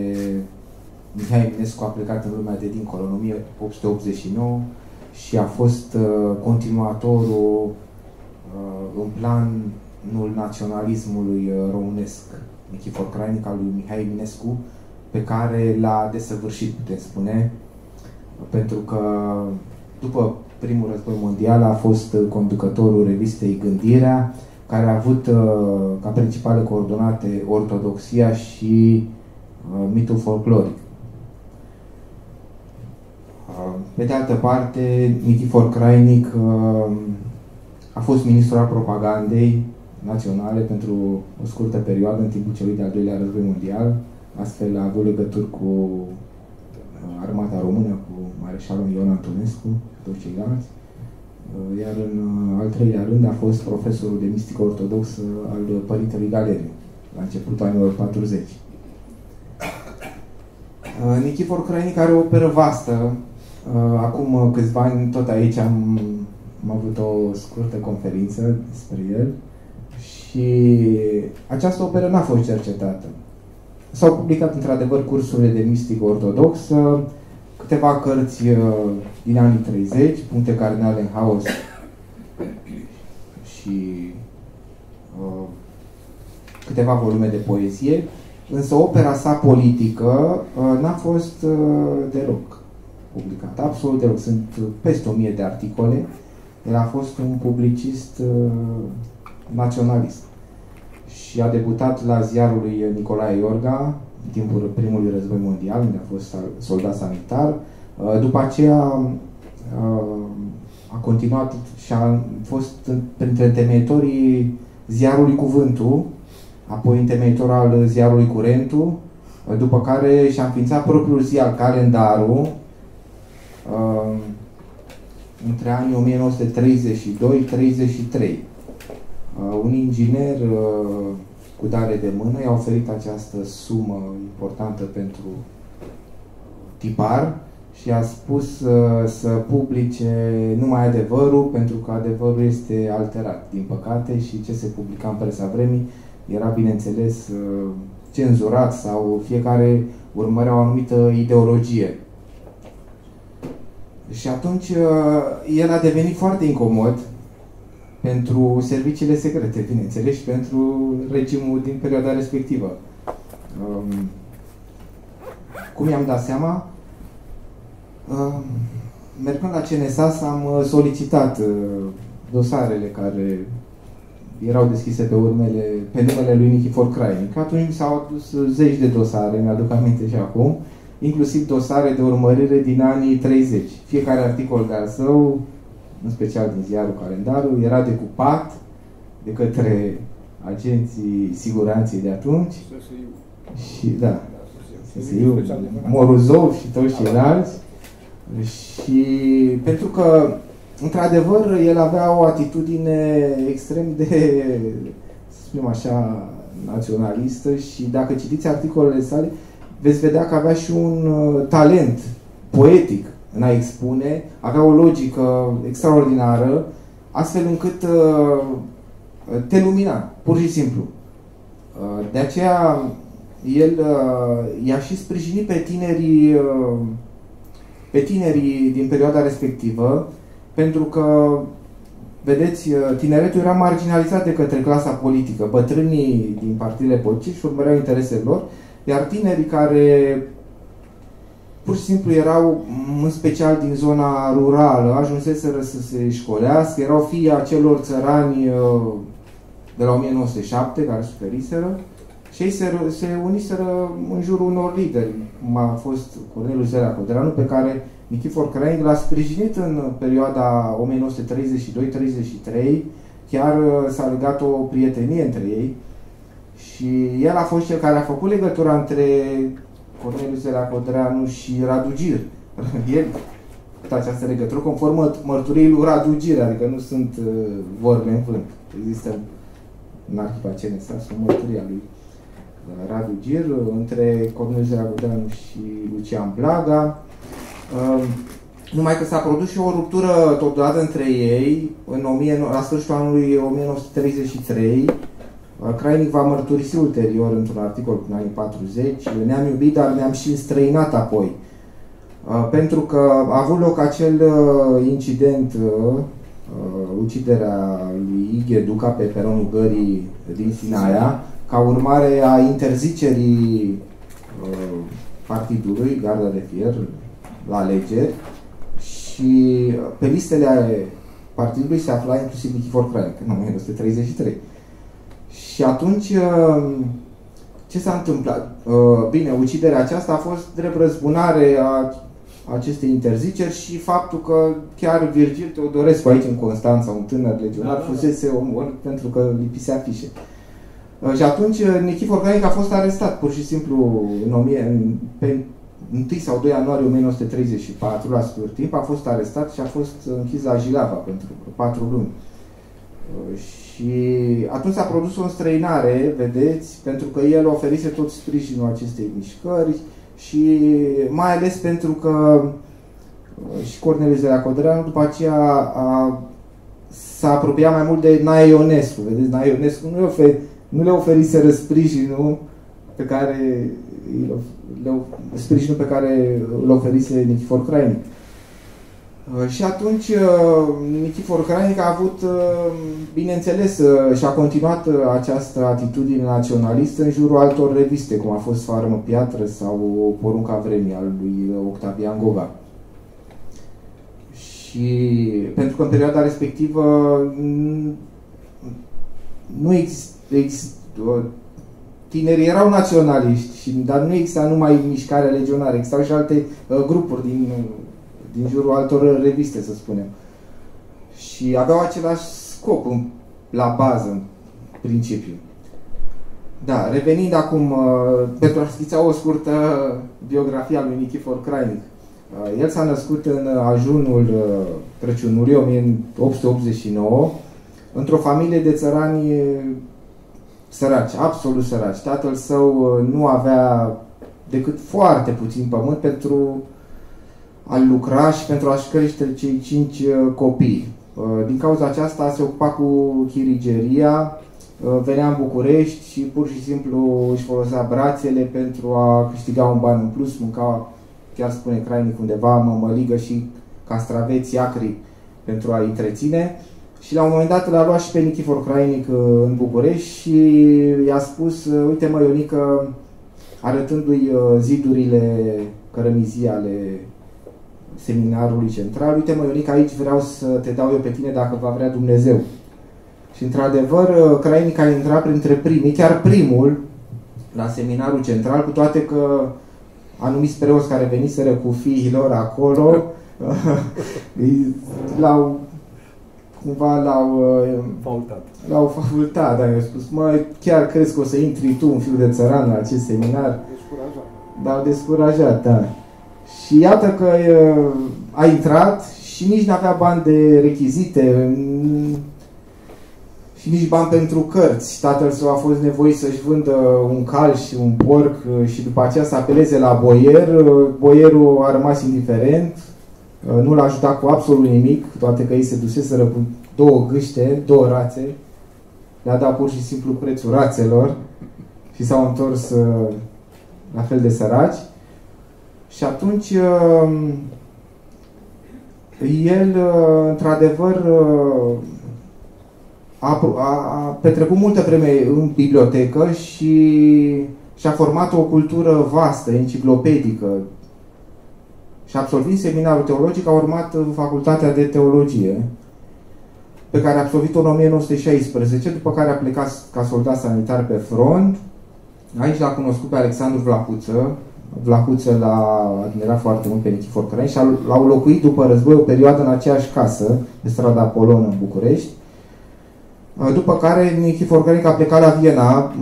Mihai Eminescu a plecat în lumea de dincolo, în 1889, și a fost continuatorul în planul naționalismului românesc, Nichifor Crainic, al lui Mihai Eminescu, pe care l-a desăvârșit, putem spune, pentru că după Primul Război Mondial a fost conducătorul revistei Gândirea, care a avut ca principale coordonate ortodoxia și mitul folcloric. Pe de altă parte, Nichifor Crainic a fost ministru al propagandei naționale pentru o scurtă perioadă în timpul celui de-al doilea Război Mondial, astfel a avut legături cu Armata Română, cu Mareșalul Ion Antonescu, toți ceilalți. Iar în al treilea rând a fost profesorul de mistică ortodoxă al Părintelui Galeriu, la începutul anilor 40. Nichifor Crainic are o operă vastă. Acum câțiva ani, tot aici, am avut o scurtă conferință despre el și această operă n-a fost cercetată. S-au publicat, într-adevăr, cursurile de mistică ortodoxă, câteva cărți din anii 30, Puncte cardinale în haos și câteva volume de poezie, însă opera sa politică n-a fost deloc publicată, absolut deloc. Sunt peste 1000 de articole. El a fost un publicist naționalist și a debutat la ziarul lui Nicolae Iorga în timpul Primului Război Mondial, unde a fost soldat sanitar. După aceea a continuat și a fost printre întemeitorii ziarului Cuvântul, apoi întemeitor al ziarului Curentul, după care și-a înființat propriul ziar, Calendarul, între anii 1932-33. Un inginer cu dare de mână i-a oferit această sumă importantă pentru tipar, și a spus să publice numai adevărul, pentru că adevărul este alterat, din păcate, și ce se publica în presa vremii era, bineînțeles, cenzurat sau fiecare urmărea o anumită ideologie. Și atunci el a devenit foarte incomod pentru serviciile secrete, bineînțeles, și pentru regimul din perioada respectivă. Cum i-am dat seama? Mergând la CNSAS, am solicitat dosarele care erau deschise pe numele lui Nichifor Crainic. Atunci s-au adus zeci de dosare, mi-aduc aminte și acum, inclusiv dosare de urmărire din anii 30. Fiecare articol de-al său, în special din ziarul Calendarul, era decupat de către agenții siguranței de atunci. Și, da, SSIU, Morozov și toți ceilalți. Și pentru că, într-adevăr, el avea o atitudine extrem de, să spunem așa, naționalistă și dacă citiți articolele sale, veți vedea că avea și un talent poetic în a expune, avea o logică extraordinară, astfel încât te lumina, pur și simplu. De aceea, el i-a și sprijinit pe tinerii din perioada respectivă, pentru că, vedeți, tineretul era marginalizat de către clasa politică. Bătrânii din partidele politice își urmăreau interesele lor, iar tinerii care pur și simplu erau, în special din zona rurală, ajunseseră să se școlească, erau fii acelor țărani de la 1907, care suferiseră, și ei se uniseră în jurul unor lideri, cum a fost Corneliu Zelea Codreanu, pe care Nichifor Crainic l-a sprijinit în perioada 1932-33, chiar s-a legat o prietenie între ei și el a fost cel care a făcut legătura între Corneliu Zelea Codreanu și Radu Gir. El cu această legătură, conform mărturiei lui Radu Gir, adică nu sunt vorbe în vânt, există în arhiva CNSAS o mărturie a lui Radu Gir, între Corneliu Zelea Codreanu și Lucian Blaga. Numai că s-a produs și o ruptură totodată între ei în la sfârșitul anului 1933. Crainic va mărturisi ulterior într-un articol din anii 40. Ne-am iubit, dar ne-am și înstrăinat apoi. Pentru că a avut loc acel incident, uciderea lui Ighe Duca pe peronul gării din Sinaia, ca urmare a interzicerii partidului Garda de Fier la alegeri, și pe listele partidului se afla inclusiv Nichifor Crainic în 1933. Și atunci, ce s-a întâmplat? Bine, uciderea aceasta a fost drept răzbunare a acestei interziceri și faptul că chiar Virgil Teodorescu aici în Constanța, un tânăr legionar, fusese omorât pentru că lipise afișe. Și atunci Nichifor Crainic a fost arestat pur și simplu pe 1 sau 2 ianuarie 1934, la scurt timp, a fost arestat și a fost închis la Jilava pentru 4 luni. Și atunci s-a produs o înstrăinare, vedeți, pentru că el oferise tot sprijinul acestei mișcări și mai ales pentru că și Corneliu Zelea Codreanu după aceea s-a apropiat mai mult de Nae Ionescu. Vedeți, Nae Ionescu nu le oferiseră sprijinul pe care îl oferise Nichifor Crainic. Și atunci Nichifor Crainic a avut, bineînțeles, și a continuat această atitudine naționalistă în jurul altor reviste, cum a fost Farmă Piatră sau Porunca Vremii al lui Octavian Goga. Și pentru că în perioada respectivă nu există. Tinerii erau naționaliști, dar nu exista numai mișcarea legionară, existau și alte grupuri din jurul altor reviste, să spunem. Și aveau același scop la bază, în principiu. Da, revenind acum, pentru a schița o scurtă biografie a lui Nichifor Crainic. El s-a născut în ajunul Crăciunului, 1889, într-o familie de țărani săraci, absolut săraci. Tatăl său nu avea decât foarte puțin pământ pentru a lucra și pentru a-și crește cei 5 copii. Din cauza aceasta se ocupa cu chirigeria, venea în București și pur și simplu își folosea brațele pentru a câștiga un ban în plus, mânca, chiar spune Crainic undeva, mămăligă și castraveți acri pentru a-i întreține. Și la un moment dat l-a luat și pe Nichifor Crainic în București și i-a spus: uite mă Ionică, arătându-i zidurile cărămizii ale seminarului central, uite mă Ionică, aici vreau să te dau eu pe tine dacă va vrea Dumnezeu. Și într-adevăr Crainic a intrat printre primii, chiar primul, la seminarul central, cu toate că anumiți preoți care veniseră cu fiilor acolo l-au cumva l-au facultat, dar eu spus, mă, chiar crezi că o să intri tu, un fiu de țăran, la acest seminar? Descurajat. L-au descurajat, da. Și iată că a intrat și nici n-avea bani de rechizite și nici bani pentru cărți. Tatăl său a fost nevoit să-și vândă un cal și un porc și după aceea să apeleze la boier. Boierul a rămas indiferent, nu l-a ajutat cu absolut nimic, toate că ei se duseseră cu două gâște, două rațe, le-a dat pur și simplu prețul rațelor și s-au întors la fel de săraci. Și atunci el, într-adevăr, a petrecut multă vreme în bibliotecă și a format o cultură vastă, enciclopedică. Și absolvind seminarul teologic, a urmat facultatea de teologie, pe care a absolvit-o în 1916, după care a plecat ca soldat sanitar pe front. Aici l-a cunoscut pe Alexandru Vlacuță. Vlacuță l-a admirat foarte mult pe Nichifor Crainic și l-au locuit după război o perioadă în aceeași casă, pe strada Apolon în București. După care Nichifor Crainic a plecat la Viena,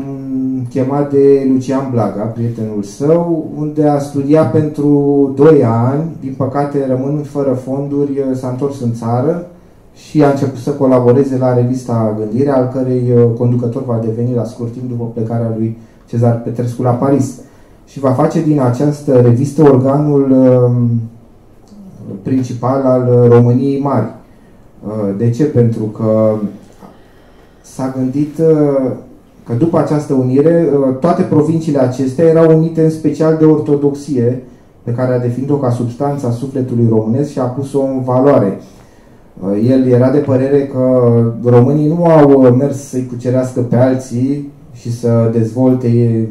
chemat de Lucian Blaga, prietenul său, unde a studiat pentru 2 ani, din păcate rămânând fără fonduri, s-a întors în țară și a început să colaboreze la revista Gândirea, al cărei conducător va deveni la scurt timp după plecarea lui Cezar Petrescu la Paris. Și va face din această revistă organul principal al României Mari. De ce? Pentru că s-a gândit că după această unire, toate provinciile acestea erau unite în special de ortodoxie, pe care a definit-o ca substanța sufletului românesc și a pus-o în valoare. El era de părere că românii nu au mers să-i cucerească pe alții și să dezvolte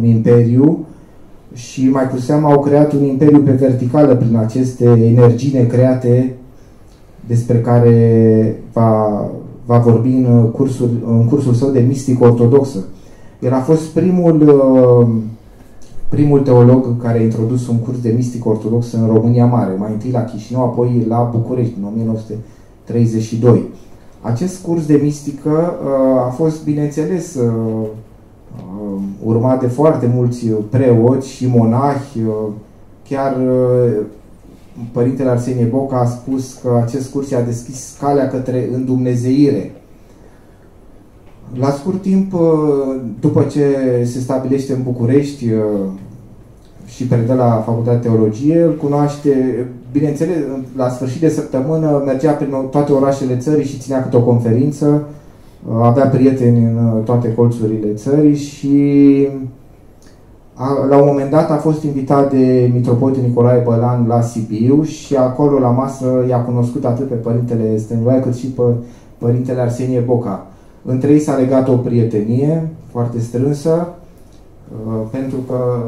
un imperiu, și mai cu seamă au creat un imperiu pe verticală prin aceste energii necreate despre care va vorbi în cursul său de mistic ortodoxă. El a fost primul teolog care a introdus un curs de mistic ortodox în România Mare, mai întâi la Chișinău, apoi la București, în 1932. Acest curs de mistică a fost, bineînțeles, urmat de foarte mulți preoți și monahi. Chiar Părintele Arsenie Boca a spus că acest curs i-a deschis calea către îndumnezeire. La scurt timp, după ce se stabilește în București și predă la Facultatea de Teologie, îl cunoaște, bineînțeles, la sfârșit de săptămână mergea prin toate orașele țării și ținea câte o conferință, avea prieteni în toate colțurile țării și la un moment dat a fost invitat de mitropolitul Nicolae Bălan la Sibiu și acolo la masă i-a cunoscut atât pe Părintele Stăniloae cât și pe Părintele Arsenie Boca. Între ei s-a legat o prietenie foarte strânsă, pentru că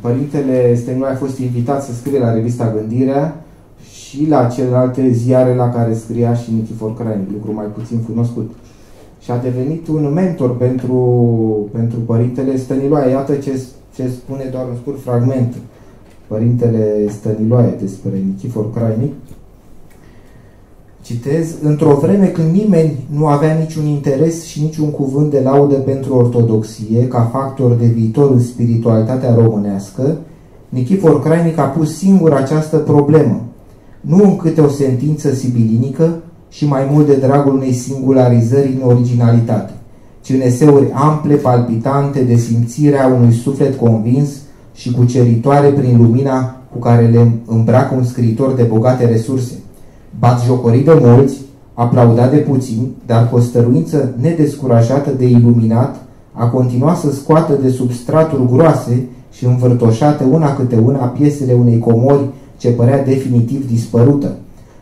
Părintele Stăniloae a fost invitat să scrie la revista Gândirea și la celelalte ziare la care scria și Nichifor Crainic, lucru mai puțin cunoscut. Și a devenit un mentor pentru Părintele Stăniloae. Iată ce spune doar un scurt fragment Părintele Stăniloae despre Nichifor Crainic. Citez: într-o vreme când nimeni nu avea niciun interes și niciun cuvânt de laudă pentru ortodoxie ca factor de viitor în spiritualitatea românească, Nichifor Crainic a pus singur această problemă, nu în câte o sentință sibilinică și mai mult de dragul unei singularizări în originalitate, ci în eseuri ample, palpitante de simțirea unui suflet convins și cuceritoare prin lumina cu care le îmbracă un scriitor de bogate resurse, batjocorit de mulți, aplaudat de puțini, dar cu o stăruință nedescurajată de iluminat, a continuat să scoată de substraturi groase și învârtoșate una câte una piesele unei comori ce părea definitiv dispărută.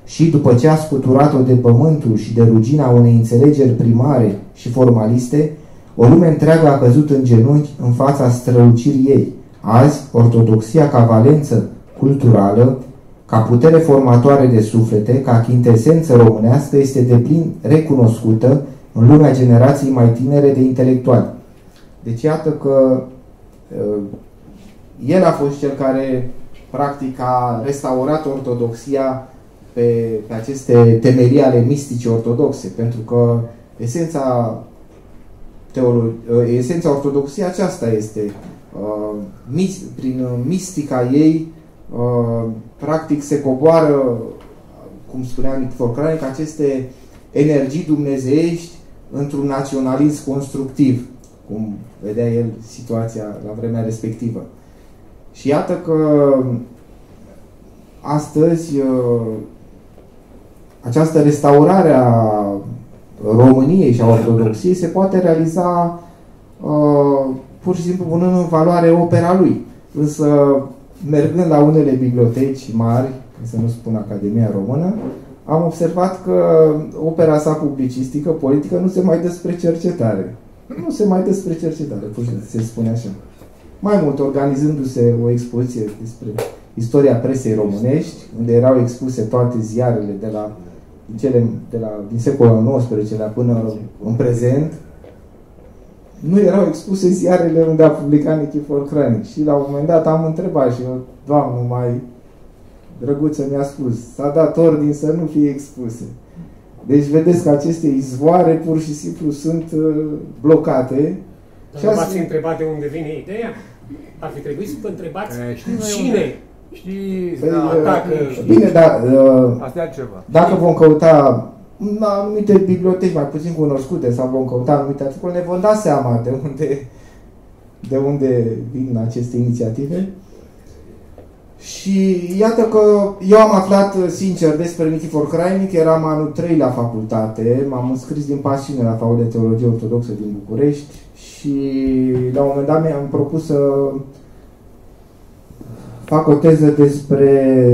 Și după ce a scuturat-o de pământul și de rugina unei înțelegeri primare și formaliste, o lume întreagă a căzut în genunchi în fața strălucirii ei. Azi, ortodoxia ca valență culturală, ca putere formatoare de suflete, ca chintesență românească, este deplin recunoscută în lumea generației mai tinere de intelectuali. Deci iată că el a fost cel care practic a restaurat ortodoxia pe aceste temerii ale mistice ortodoxe, pentru că esența ortodoxiei aceasta este. Prin mistica ei practic se coboară, cum spunea Nichifor Cranic, aceste energii dumnezeiești într-un naționalism constructiv, cum vedea el situația la vremea respectivă. Și iată că astăzi această restaurare a României și a ortodoxiei se poate realiza pur și simplu punând în valoare opera lui. Însă, mergând la unele biblioteci mari, să nu spun Academia Română, am observat că opera sa publicistică, politică, nu se mai dă spre cercetare. Nu se mai dă spre cercetare, pur și simplu se spune așa. Mai mult, organizându-se o expoziție despre istoria presei românești, unde erau expuse toate ziarele din secolul XIX până în prezent, nu erau expuse ziarele unde a publicat Nichifor Cranic. Și la un moment dat am întrebat și eu, doamnă mai drăguță mi-a spus, s-a dat ordin să nu fie expuse. Deci vedeți că aceste izvoare pur și simplu sunt blocate. Dar v-ați întrebat de unde vine ideea? Ar fi trebuit să vă întrebați cine? Știi, bine, dar dacă vom căuta în anumite biblioteci mai puțin cunoscute sau vom căuta anumite articole, ne vom da seama de unde vin aceste inițiative. Și iată că eu am aflat sincer despre Nichifor Cranic, eram anul 3 la facultate, m-am înscris din pasiune la Facultatea de Teologie Ortodoxă din București și la un moment dat mi-am propus să fac o teză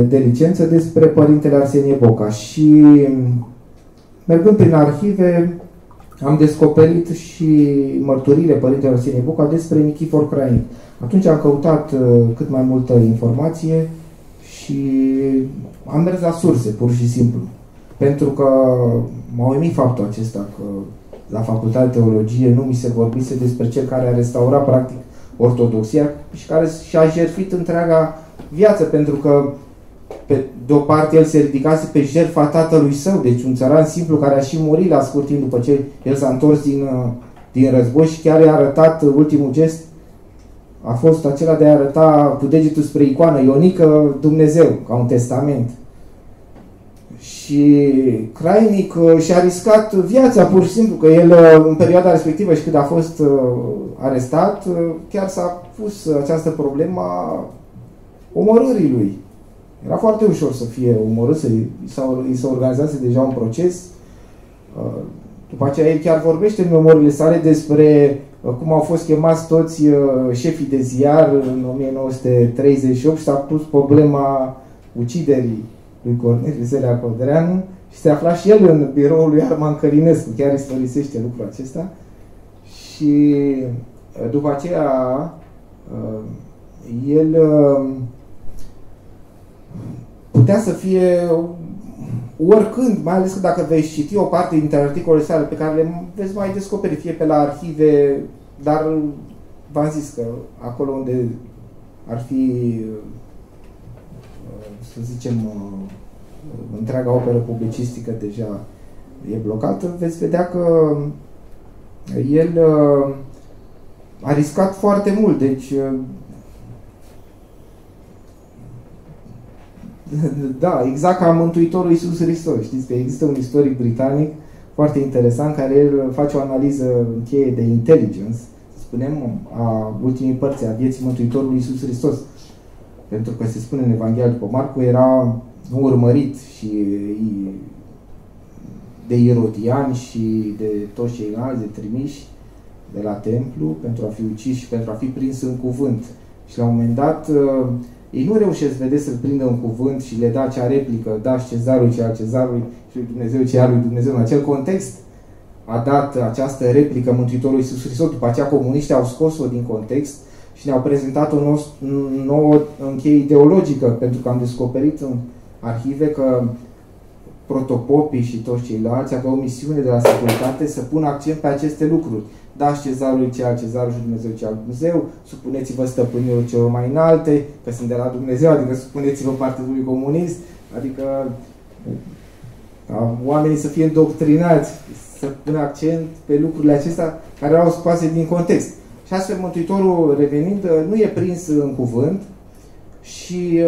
de licență despre Părintele Arsenie Boca și mergând prin arhive, am descoperit și mărturiile Părintelui Arsenie Boca despre Nichifor Cranic. Atunci am căutat cât mai multă informație și am mers la surse, pur și simplu. Pentru că m-a uimit faptul acesta că la Facultatea de Teologie nu mi se vorbise despre cel care a restaurat, practic, ortodoxia și care și-a jertfit întreaga viață, pentru că de o parte el se ridicase pe jertfa tatălui său, deci un țăran simplu care a și murit la scurt timp după ce el s-a întors din război și chiar i-a arătat, ultimul gest a fost acela de a arăta cu degetul spre icoană Ionică Dumnezeu, ca un testament. Și Cranic și-a riscat viața pur și simplu, că el în perioada respectivă și când a fost arestat, chiar s-a pus această problemă a omorârii lui. Era foarte ușor să fie omorât, i se organizase deja un proces. După aceea el chiar vorbește în memoriile sale despre cum au fost chemați toți șefii de ziar în 1938 și s-a pus problema uciderii lui Corneliu Zelea Codreanu și se afla și el în biroul lui Arman Călinescu, chiar istorisește lucrul acesta. Și după aceea el putea să fie oricând, mai ales că dacă vei citi o parte dintre articolele sale pe care le veți mai descoperi, fie pe la arhive, dar v-am zis că acolo unde ar fi, să zicem, întreaga operă publicistică deja e blocată, veți vedea că el a riscat foarte mult, deci da, exact ca Mântuitorul Iisus Hristos. Știți că există un istoric britanic foarte interesant care el face o analiză în cheie de intelligence, să spunem, a ultimii părți a vieții Mântuitorului Iisus Hristos. pentru că se spune în Evanghelia după Marcu, era urmărit și de irodiani și de toți ceilalți, de trimiși de la templu, pentru a fi ucis și pentru a fi prins în cuvânt. Și la un moment dat, ei nu reușesc, vedeți, să-l prindă în cuvânt și le da acea replică, dați cezarului ce al cezarului și lui Dumnezeu ce al lui Dumnezeu. În acel context a dat această replică Mântuitorul Iisus Hristos. După aceea comuniștii au scos-o din context și ne-au prezentat o nouă încheie ideologică, pentru că am descoperit în arhive că protopopii și toți ceilalți aveau o misiune de la securitate să pună accent pe aceste lucruri. Dați cezarului ce al cezarului și Dumnezeu ce al Dumnezeu, supuneți-vă stăpânilor celor mai înalte, că sunt de la Dumnezeu, adică supuneți-vă Partidului Comunist, adică ca oamenii să fie îndoctrinați, să pună accent pe lucrurile acestea care erau scoase din context. Și astfel Mântuitorul, revenind, nu e prins în cuvânt și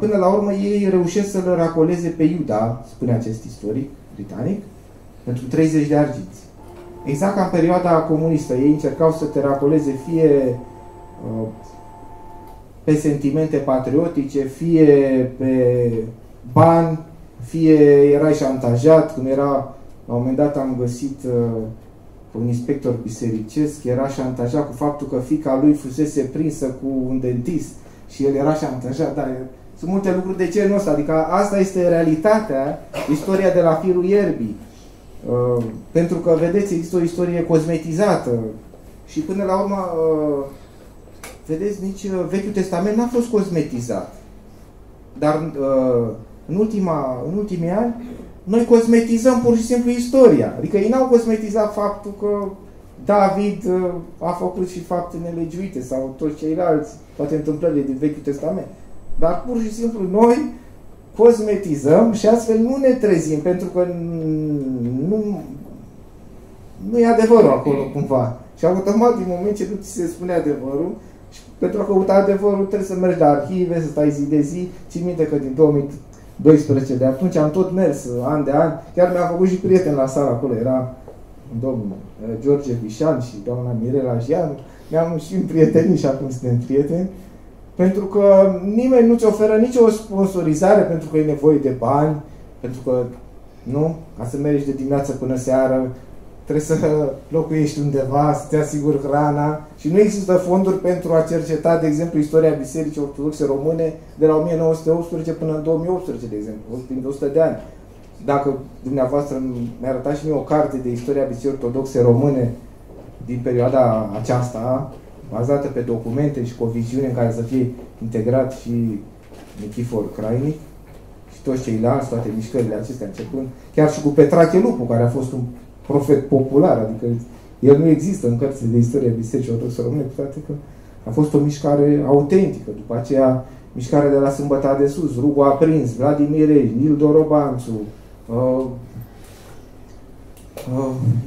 până la urmă ei reușesc să-l racoleze pe Iuda, spune acest istoric britanic, pentru 30 de arginți. Exact ca în perioada comunistă, ei încercau să te racoleze fie pe sentimente patriotice, fie pe bani, fie erai șantajat, cum era, la un moment dat am găsit un inspector bisericesc, era șantajat cu faptul că fiica lui fusese prinsă cu un dentist și el era șantajat, dar sunt multe lucruri de genul ăsta, adică asta este realitatea, istoria de la firul ierbii. Pentru că, vedeți, există o istorie cosmetizată și până la urmă, vedeți, nici Vechiul Testament n-a fost cosmetizat. Dar în ultimii ani, noi cosmetizăm pur și simplu istoria. Adică ei n-au cosmetizat faptul că David a făcut și fapte nelegiuite sau toți ceilalți, toate întâmplările din Vechiul Testament. Dar pur și simplu noi cosmetizăm și astfel nu ne trezim, pentru că nu e adevărul acolo cumva. Și automat, din moment ce nu ți se spune adevărul, și pentru a căuta adevărul trebuie să mergi la arhive, să stai zi de zi. Țin minte că din 2012 de atunci am tot mers an de an, chiar mi-am făcut și prieten la sală acolo, era domnul George Vișan și doamna Mirela Jean, ne-am și prietenit și acum suntem prieteni. Pentru că nimeni nu-ți oferă nicio sponsorizare, pentru că e nevoie de bani, pentru că, nu? Ca să mergi de dimineață până seară, trebuie să locuiești undeva, să te asiguri hrana și nu există fonduri pentru a cerceta, de exemplu, istoria Bisericii Ortodoxe Române de la 1918 până în 2018, de exemplu, timp de 100 de ani. Dacă dumneavoastră mi-a arătat și mie o carte de istoria Bisericii Ortodoxe Române din perioada aceasta, bazată pe documente și cu o viziune în care să fie integrat și Nichifor Crainic și toți ceilalți, toate mișcările acestea începând, chiar și cu Petrache Lupu, care a fost un profet popular, adică el nu există în cărțile de istorie Bisericii Ortodoxe Române, cu toate că a fost o mișcare autentică. După aceea, mișcarea de la Sâmbăta de Sus, Rugu Aprins, Vladimir Rei, Nil Dorobanțu,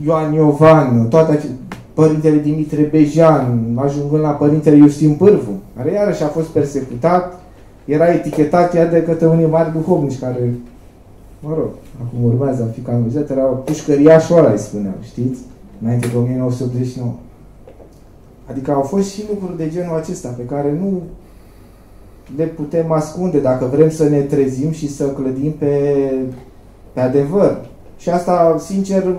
Ioan Iovan, toate acestea, Părintele Dimitrie Bejan, ajungând la Părintele Iustin Pârvu, care iarăși a fost persecutat, era etichetat chiar de către unii mari duhovnici care, mă rog, acum urmează a fi canonizat, erau pușcăriașul ăla, îi spuneau, știți? Înainte de 1989. Adică au fost și lucruri de genul acesta, pe care nu le putem ascunde dacă vrem să ne trezim și să clădim pe adevăr. Și asta, sincer,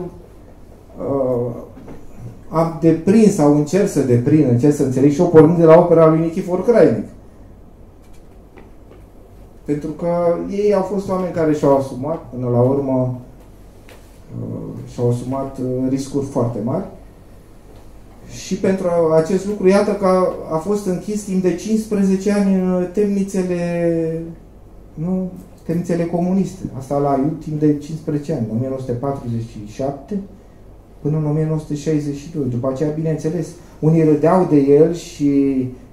am deprins sau încerc să înțeleg și eu, pornind de la opera lui Nichifor Crainic. Pentru că ei au fost oameni care și-au asumat, până la urmă, riscuri foarte mari. Și pentru acest lucru, iată că a fost închis timp de 15 ani în temnițele comuniste. Asta la Iud timp de 15 ani, 1947. Până în 1962. După aceea, bineînțeles, unii râdeau de el și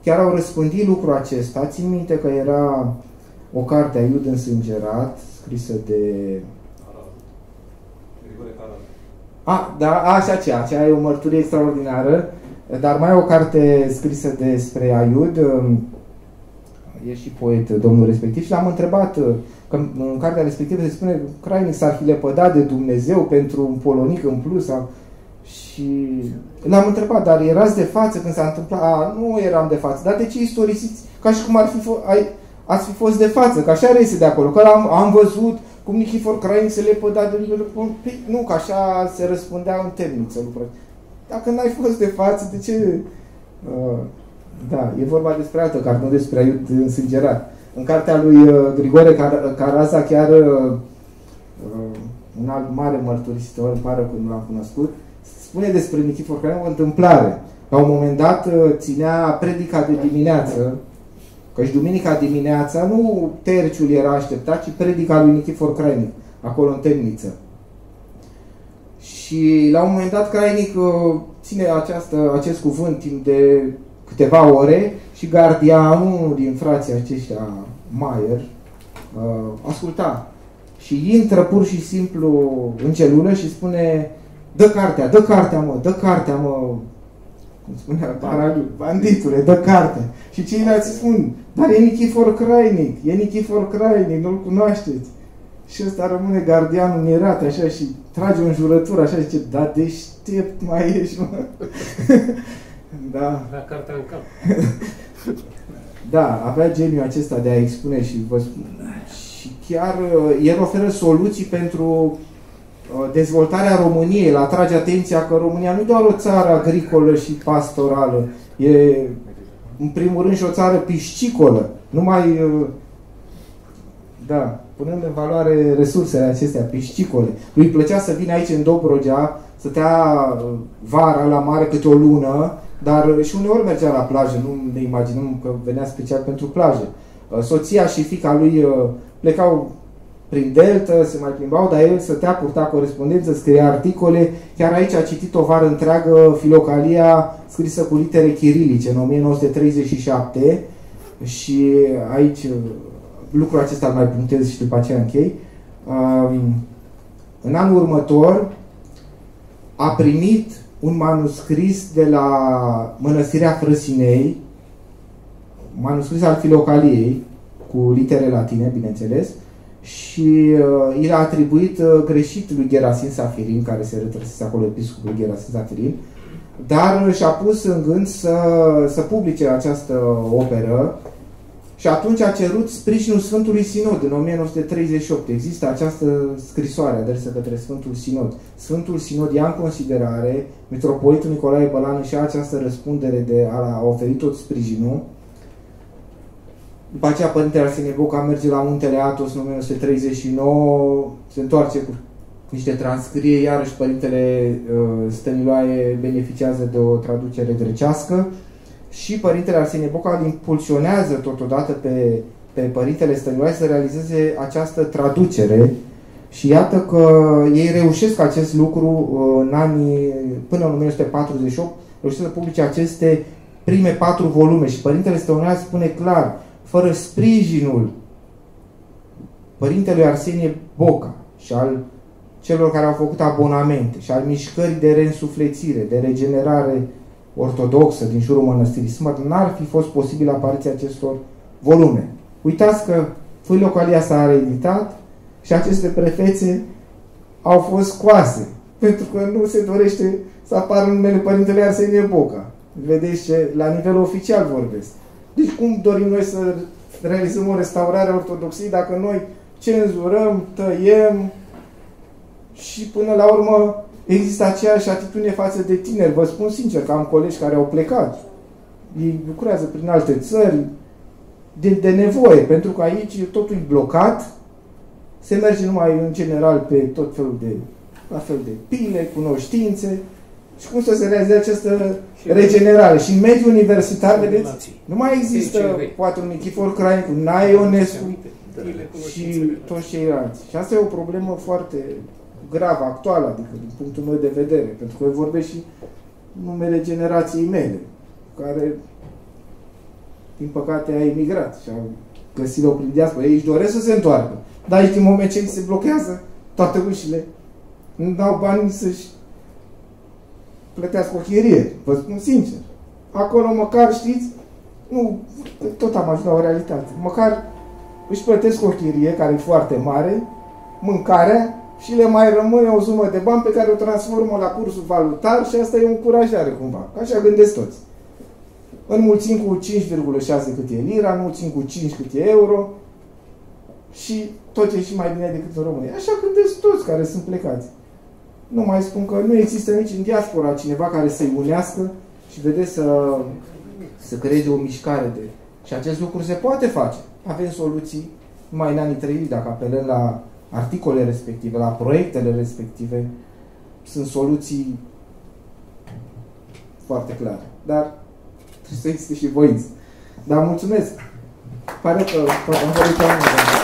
chiar au răspândit lucrul acesta. Țin minte că era o carte a Iud însângerat, scrisă de... aceea e o mărturie extraordinară, dar mai e o carte scrisă despre Aiud, e și poet domnul respectiv, și l-am întrebat că în cartea respectivă se spune că Crainic s-ar fi lepădat de Dumnezeu pentru un polonic în plus sau... Și l-am întrebat, dar erați de față când s-a întâmplat? Nu eram de față, dar de ce istorisiți? Ca și cum ar fi ați fi fost de față, că așa reiese de acolo, că am văzut cum Nichifor Crain se lepăda de lucruri, nu, că așa se răspundea în temniță lucrurile. Dacă n-ai fost de față, de ce? Da, e vorba despre altă carte, nu despre aiut însângerat. În cartea lui Grigore Caraza, chiar un alt mare mărturisitor, îmi pare că nu l-am cunoscut, spune despre Nichifor Crain o întâmplare. La un moment dat ținea predica de dimineață, căci duminica dimineața nu terciul era așteptat, ci predica lui Nichifor Crainic, acolo în temniță. Și la un moment dat Crainic ține acest cuvânt timp de câteva ore și gardianul din frații aceștia, Maier, asculta. Și intră pur și simplu în celulă și spune: dă cartea, dă cartea, mă, dă cartea, mă. Cum spunea Paraliu, banditule, dă carte. Și ceilalți spun: dar e Nichifor Crainic, e Nichifor Crainic, nu-l cunoașteți. Și ăsta rămâne gardianul mirat, așa, și trage o înjurătură, așa, și zice: da, deștept mai ești, mă. Da. Avea cartea în cap. Da, avea geniul acesta de a expune și vă spun. Și chiar el oferă soluții pentru dezvoltarea României, la atrage atenția că România nu e doar o țară agricolă și pastorală, e în primul rând și o țară piscicolă, numai, da, punând în valoare resursele acestea piscicole. Lui plăcea să vină aici în Dobrogea, stătea vara la mare câte o lună, dar și uneori mergea la plajă, nu ne imaginăm că venea special pentru plajă. Soția și fiica lui plecau prin delta, se mai plimbau, dar el stătea, purta corespondență, scria articole. Chiar aici a citit o vară întreagă Filocalia scrisă cu litere chirilice în 1937 și aici lucrul acesta îl mai punctez și după aceea închei. În anul următor a primit un manuscris de la Mănăstirea Frăsinei, manuscris al Filocaliei, cu litere latine, bineînțeles, și i l-a atribuit greșit lui Gerasim Safirin, care se retrăsese acolo, episcopul Gerasim Safirin, dar și-a pus în gând să publice această operă și atunci a cerut sprijinul Sfântului Sinod în 1938. Există această scrisoare adresată către Sfântul Sinod. Sfântul Sinod ia în considerare, Mitropolitul Nicolae Bălan și această răspundere de a oferi tot sprijinul. După aceea, Părintele Arsenie Boca merge la Muntele Athos în 1939, se întoarce cu niște transcrie, iarăși Părintele Stăniloae beneficiază de o traducere grecească și Părintele Arsenie Boca îl impulsionează totodată pe Părintele Stăniloae să realizeze această traducere și iată că ei reușesc acest lucru în anii, până în 1948, reușesc să publice aceste prime 4 volume și Părintele Stăniloae spune clar: fără sprijinul Părintelui Arsenie Boca și al celor care au făcut abonamente și al mișcării de reînsuflețire, de regenerare ortodoxă din jurul mănăstirii Smârna, n-ar fi fost posibil apariția acestor volume. Uitați că Filocalia s-a reeditat și aceste prefețe au fost scoase, pentru că nu se dorește să apară numele Părintele Arsenie Boca. Vedeți ce la nivel oficial vorbesc. Deci cum dorim noi să realizăm o restaurare a ortodoxiei dacă noi cenzurăm, tăiem și până la urmă există aceeași atitudine față de tineri. Vă spun sincer că am colegi care au plecat. Ei lucrează prin alte țări de nevoie, pentru că aici totul e blocat. Se merge numai în general pe tot felul de, la fel de pile, cunoștințe. Și cum să se realizeze această regenerare? Și în mediul universitar, vedeți, nu mai există poate un Nichifor Crainicu, un Naionescu și toți ceilalți. Și asta e o problemă foarte gravă, actuală, adică din punctul meu de vedere, pentru că eu vorbesc și numele generației mele, care, din păcate, a emigrat și au găsit-o prin diaspora. Ei își doresc să se întoarcă, dar din moment ce se blochează toate ușile, nu dau bani să-și plătească o chirie, vă spun sincer. Acolo măcar, știți, nu, tot am ajuns la o realitate. Măcar își plătesc o chirie, care e foarte mare, mâncarea, și le mai rămâne o sumă de bani pe care o transformă la cursul valutar și asta e o încurajare cumva. Așa gândesc toți. înmulțim cu 5,6 cât e lira, înmulțim cu 5 cât e euro și tot e și mai bine decât în România. Așa credeți toți care sunt plecați. Nu mai spun că nu există nici în diaspora cineva care să-i unească și vedeți să creeze o mișcare de... Și acest lucru se poate face. Avem soluții numai în anii 30, dacă apelăm la articole respective, la proiectele respective, sunt soluții foarte clare. Dar trebuie să existe și voință. Dar mulțumesc! Pare că am vorbit.